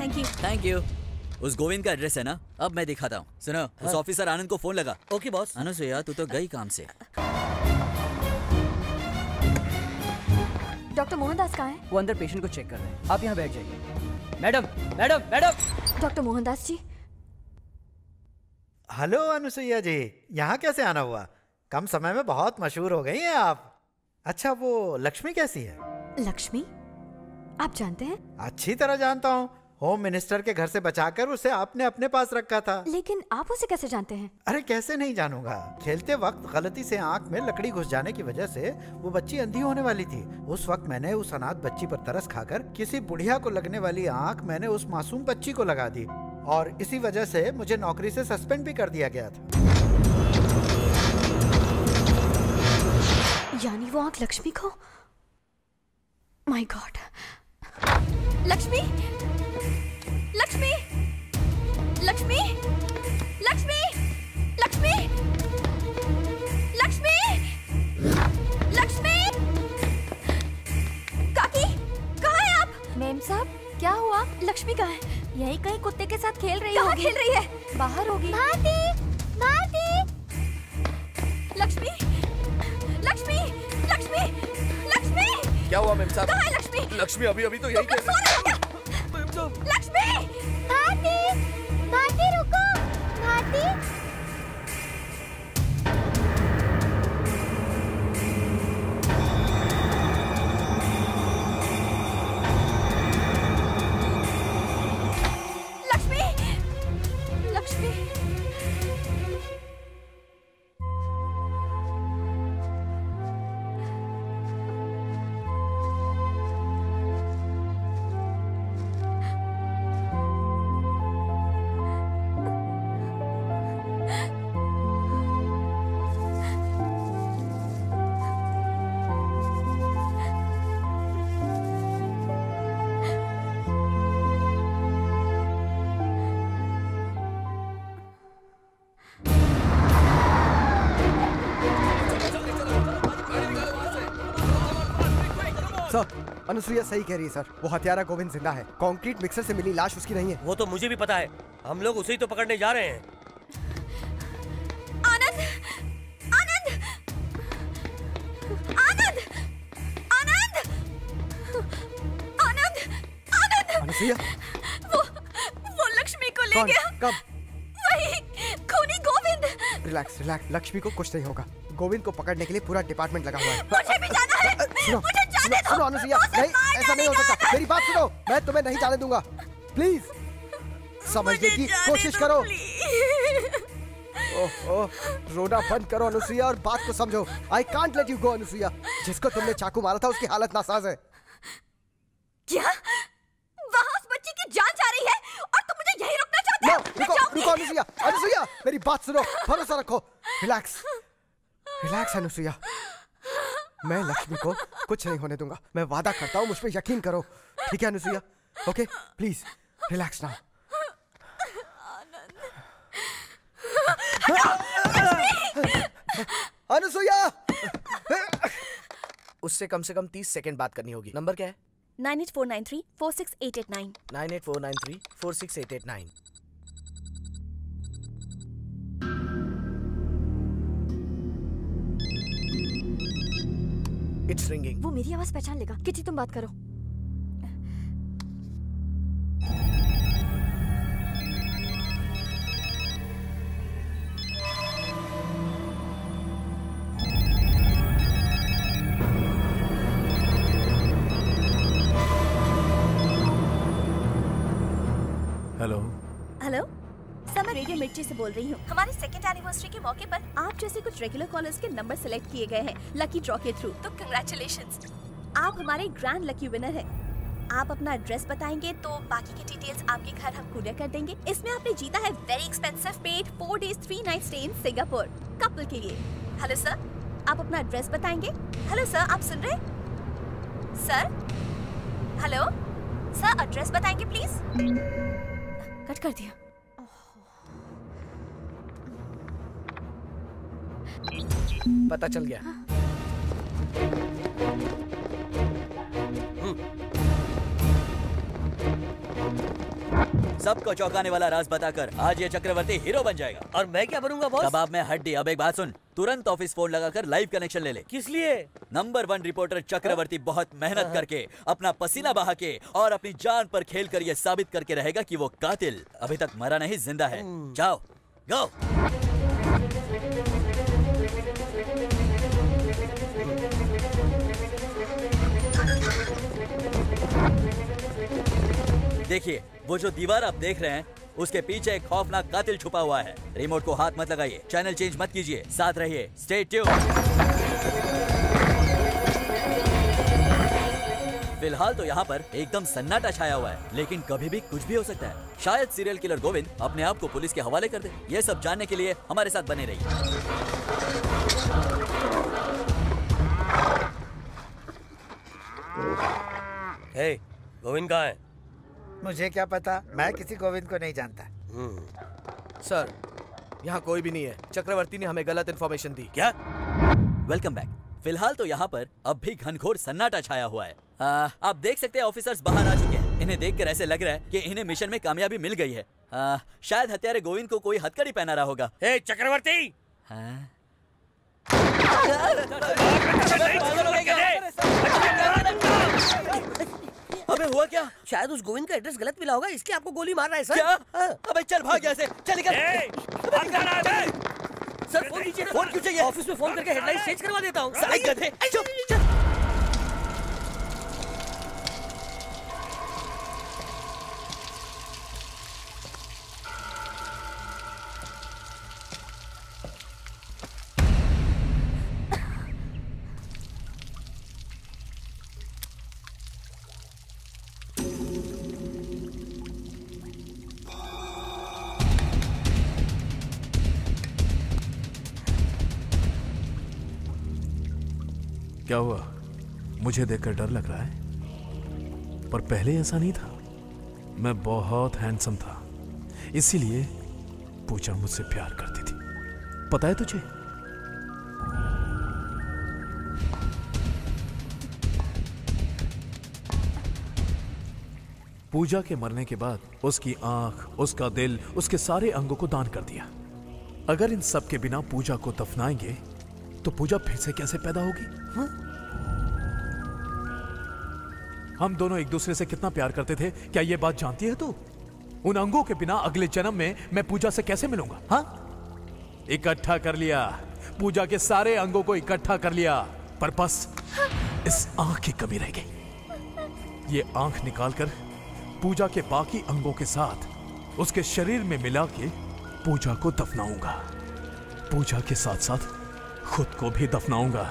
Thank you. Thank you. उस गोविंद का एड्रेस है ना? अब मैं दिखाता हूँ। सुनो, उस ऑफिसर आनंद को फोन लगा। Okay boss. अनुसुईया, तू तो गई काम से। डॉक्टर मोहनदास कहाँ है? वो अंदर पेशेंट को चेक कर रहे हैं। आप यहाँ बैठ जाइए। Madam madam madam. Doctor Mohandas ji. Hello Anusuiya ji, यहाँ कैसे आना हुआ? कम समय में बहुत मशहूर हो गई हैं आप। अच्छा, वो लक्ष्मी कैसी है? लक्ष्मी आप जानते हैं? अच्छी तरह जानता हूँ। होम मिनिस्टर के घर से बचाकर उसे आपने अपने पास रखा था। लेकिन आप उसे कैसे जानते हैं? अरे कैसे नहीं जानूंगा। खेलते वक्त गलती से आंख में लकड़ी घुस जाने की वजह से वो बच्ची अंधी होने वाली थी। उस वक्त मैंने उस अनाथ बच्ची पर तरस खाकर किसी बुढ़िया को लगने वाली आंख मैंने उस मासूम बच्ची को लगा दी, और इसी वजह से मुझे नौकरी से सस्पेंड भी कर दिया गया था। यानी वो आंख लक्ष्मी को? My god. लक्ष्मी, लक्ष्मी, लक्ष्मी, लक्ष्मी, लक्ष्मी, लक्ष्मी, लक्ष्मी, काकी कहाँ है आप? मैम साहब, क्या हुआ? लक्ष्मी कहाँ है? यही कहीं कुत्ते के साथ खेल रही है। कहाँ खेल रही है? बाहर होगी। भारती, भारती, लक्ष्मी, लक्ष्मी, लक्ष्मी, लक्ष्मी। क्या हुआ मैम साहब? कहाँ है लक्ष्मी? लक्ष्मी अभी तो यही खेल रही है। लक्ष्मी, भारती, भारती रुको, भारती। लक्ष्मी, लक्ष्मी। अनुसुईया सही कह रही है सर, वो हत्यारा गोविंद जिंदा है। कंक्रीट मिक्सर से मिली लाश उसकी नहीं है। वो तो मुझे भी पता है, हम लोग उसे ही तो पकड़ने जा रहे हैं। आनंद, आनंद, आनंद, आनंद, आनंद, आनंद। अनुसुईया, वो लक्ष्मी को ले गया। कब? वही खूनी गोविंद। रिलैक्स रिलैक्स, लक्ष्मी को कुछ नहीं होगा। गोविंद को पकड़ने के लिए पूरा डिपार्टमेंट लगा हुआ है। मुझे भी जाना है। मुझे जाने दो। सुनो अनुसुईया, नहीं, ऐसा नहीं हो सकता। मेरी बात सुनो, मैं तुम्हें नहीं जाने दूंगा। प्लीज समझने की कोशिश करो। ओह, रोना बंद करो अनुसुईया और बात को समझो। I can't let you go Anusuiya. जिसको तुमने चाकू मारा था उसकी हालत नासाज है। क्या वहाँ उस बच्ची की जान जा रही है और तुम मुझे यही रोकना चाहते हो? रुको अनुसुईया, अनुसुईया मेरी बात सुनो, भरोसा रखो। रिलैक्स रिलैक्स अनुसुईया, मैं लक्ष्मी को कुछ नहीं होने दूंगा। मैं वादा करता हूँ, मुझ पे यकीन करो। ठीक है Anusuiya? Okay, please relax now. Anusuiya, उससे कम से कम 30 सेकंड बात करनी होगी। नंबर क्या है? 9849346889 9849346889। It's ringing। वो मेरी आवाज पहचान लेगा। किसी तुम बात करो। हेलो हेलो सर, मैं रेडियो मिर्ची से बोल रही हूँ। हमारी सेकेंड एनिवर्सरी के मौके पर आप जैसे कुछ रेगुलर कॉलर्स के नंबर सिलेक्ट किए गए हैं लकी ड्रॉ के थ्रू, तो कंग्रेचुलेशंस, आप हमारे ग्रैंड लकी विनर हैं। आप अपना एड्रेस बताएंगे तो बाकी की डिटेल्स आपके घर हम कुरियर कर देंगे। इसमें आपने जीता है very expensive paid 4 days 3 night stay in Singapore couple के लिए। हेलो सर, आप अपना एड्रेस बताएंगे? हेलो सर, आप सुन रहे? सर हेलो सर, एड्रेस बताएंगे प्लीज? कट कर दिया। पता चल गया। सबको चौंकाने वाला राज बताकर आज ये चक्रवर्ती हीरो बन जाएगा। और मैं क्या बनूंगा बॉस? अब मैं हड्डी। अब एक बात सुन, तुरंत ऑफिस फोन लगाकर लाइव कनेक्शन ले ले। किस लिए? नंबर 1 रिपोर्टर चक्रवर्ती बहुत मेहनत करके, अपना पसीना बहा के और अपनी जान पर खेल कर ये साबित करके रहेगा कि वो कातिल अभी तक मरा नहीं, जिंदा है। जाओ, गो। देखिए, वो जो दीवार आप देख रहे हैं उसके पीछे एक खौफनाक कातिल छुपा हुआ है। रिमोट को हाथ मत लगाइए, चैनल चेंज मत कीजिए, साथ रहिए, स्टे ट्यून। फिलहाल तो यहाँ पर एकदम सन्नाटा छाया हुआ है, लेकिन कभी भी कुछ भी हो सकता है। शायद सीरियल किलर गोविंद अपने आप को पुलिस के हवाले कर दे। ये सब जानने के लिए हमारे साथ बने रहिए। हे, गोविंद कहाँ है? मुझे क्या पता, मैं किसी गोविंद को नहीं जानता। सर, यहाँ कोई भी नहीं है। चक्रवर्ती ने हमें गलत इन्फॉर्मेशन दी। क्या? Welcome back. फिलहाल तो यहाँ पर अब भी घनघोर सन्नाटा छाया हुआ है। आप देख सकते हैं ऑफिसर्स बाहर आ चुके हैं। इन्हें देखकर ऐसे लग रहा है कि इन्हें मिशन में कामयाबी मिल गई है। शायद हत्यारे गोविंद को कोई हथकड़ी पहना रहा होगा। हे चक्रवर्ती, अबे हुआ क्या? शायद उस गोविंद का एड्रेस गलत मिला होगा, इसलिए आपको गोली मार रहा है सर। क्या? अबे चल भाग यहाँ से, चल निकल। सर फोन कीजिए। फोन क्यों चाहिए? ऑफिस में फोन करके हेडलाइन चेंज करवा देता हूँ। साले गधे, चुप चल। क्या हुआ? मुझे देखकर डर लग रहा है, पर पहले ऐसा नहीं था। मैं बहुत हैंडसम था, इसीलिए पूजा मुझसे प्यार करती थी, पता है तुझे? पूजा के मरने के बाद उसकी आंख, उसका दिल, उसके सारे अंगों को दान कर दिया। अगर इन सब के बिना पूजा को दफनाएंगे तो पूजा फिर से कैसे पैदा होगी? हाँ? हम दोनों एक दूसरे से कितना प्यार करते थे, क्या ये बात जानती है तू? उन अंगों के बिना अगले जन्म में मैं पूजा से कैसे मिलूंगा? हाँ? इकट्ठा कर लिया, पूजा के सारे अंगों को इकट्ठा कर लिया, पर बस इस आंख की कमी रह गई। ये आंख निकालकर पूजा के बाकी अंगों के साथ उसके शरीर में मिला के पूजा को दफनाऊंगा। पूजा के साथ साथ खुद को भी दफनाऊंगा।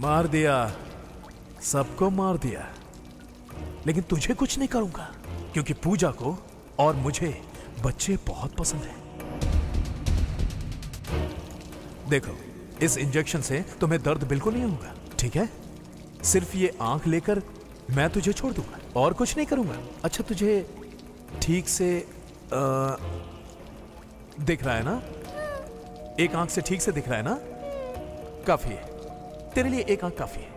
मार दिया, सबको मार दिया, लेकिन तुझे कुछ नहीं करूंगा, क्योंकि पूजा को और मुझे बच्चे बहुत पसंद हैं। देखो, इस इंजेक्शन से तुम्हें दर्द बिल्कुल नहीं होगा, ठीक है? सिर्फ ये आंख लेकर मैं तुझे छोड़ दूंगा और कुछ नहीं करूंगा। अच्छा तुझे ठीक से दिख रहा है ना? एक आंख से ठीक से दिख रहा है ना? काफी है तेरे लिए, एक आंख काफी है।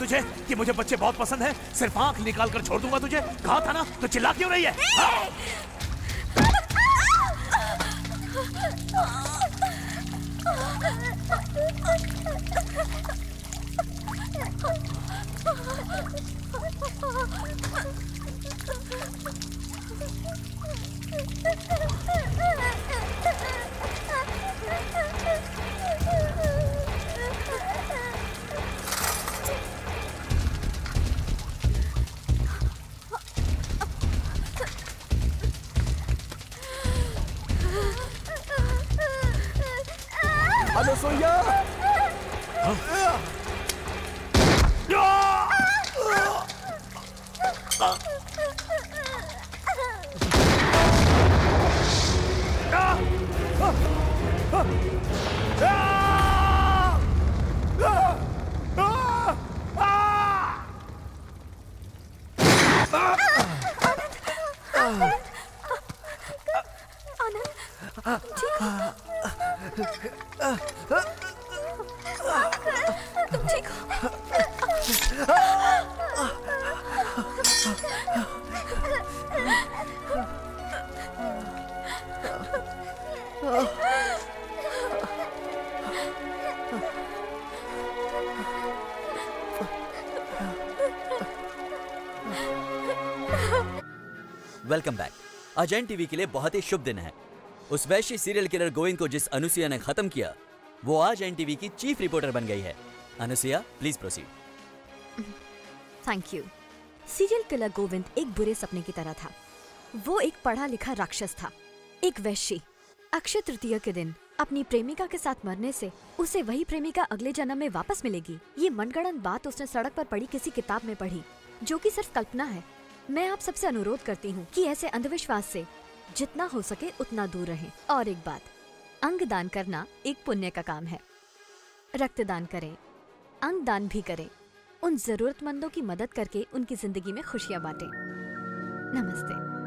तुझे कि मुझे बच्चे बहुत पसंद हैं, सिर्फ आंख निकाल कर छोड़ दूंगा तुझे। कहा था ना, तो चिल्ला क्यों रही है? हाँ? आज एनटीवी के लिए बहुत ही शुभ दिन है। उस वैश्य सीरियल किलर गोविंद को जिस अनुसुईया ने खत्म किया, वो आज एनटीवी की चीफ रिपोर्टर बन गई है। Anusuiya, please proceed. Thank you. Serial killer Govind एक बुरे सपने की तरह था। वो एक पढ़ा लिखा राक्षस था, एक वैश्य। अक्षय तृतीया के दिन अपनी प्रेमिका के साथ मरने से उसे वही प्रेमिका अगले जन्म में वापस मिलेगी। ये मनगढ़ंत बात उसने सड़क पर पड़ी किसी किताब में पढ़ी, जो कि सिर्फ कल्पना है। मैं आप सबसे अनुरोध करती हूँ कि ऐसे अंधविश्वास से जितना हो सके उतना दूर रहें। और एक बात, अंग दान करना एक पुण्य का काम है। रक्तदान करें, अंग दान भी करें। उन जरूरतमंदों की मदद करके उनकी जिंदगी में खुशियाँ बांटें। नमस्ते।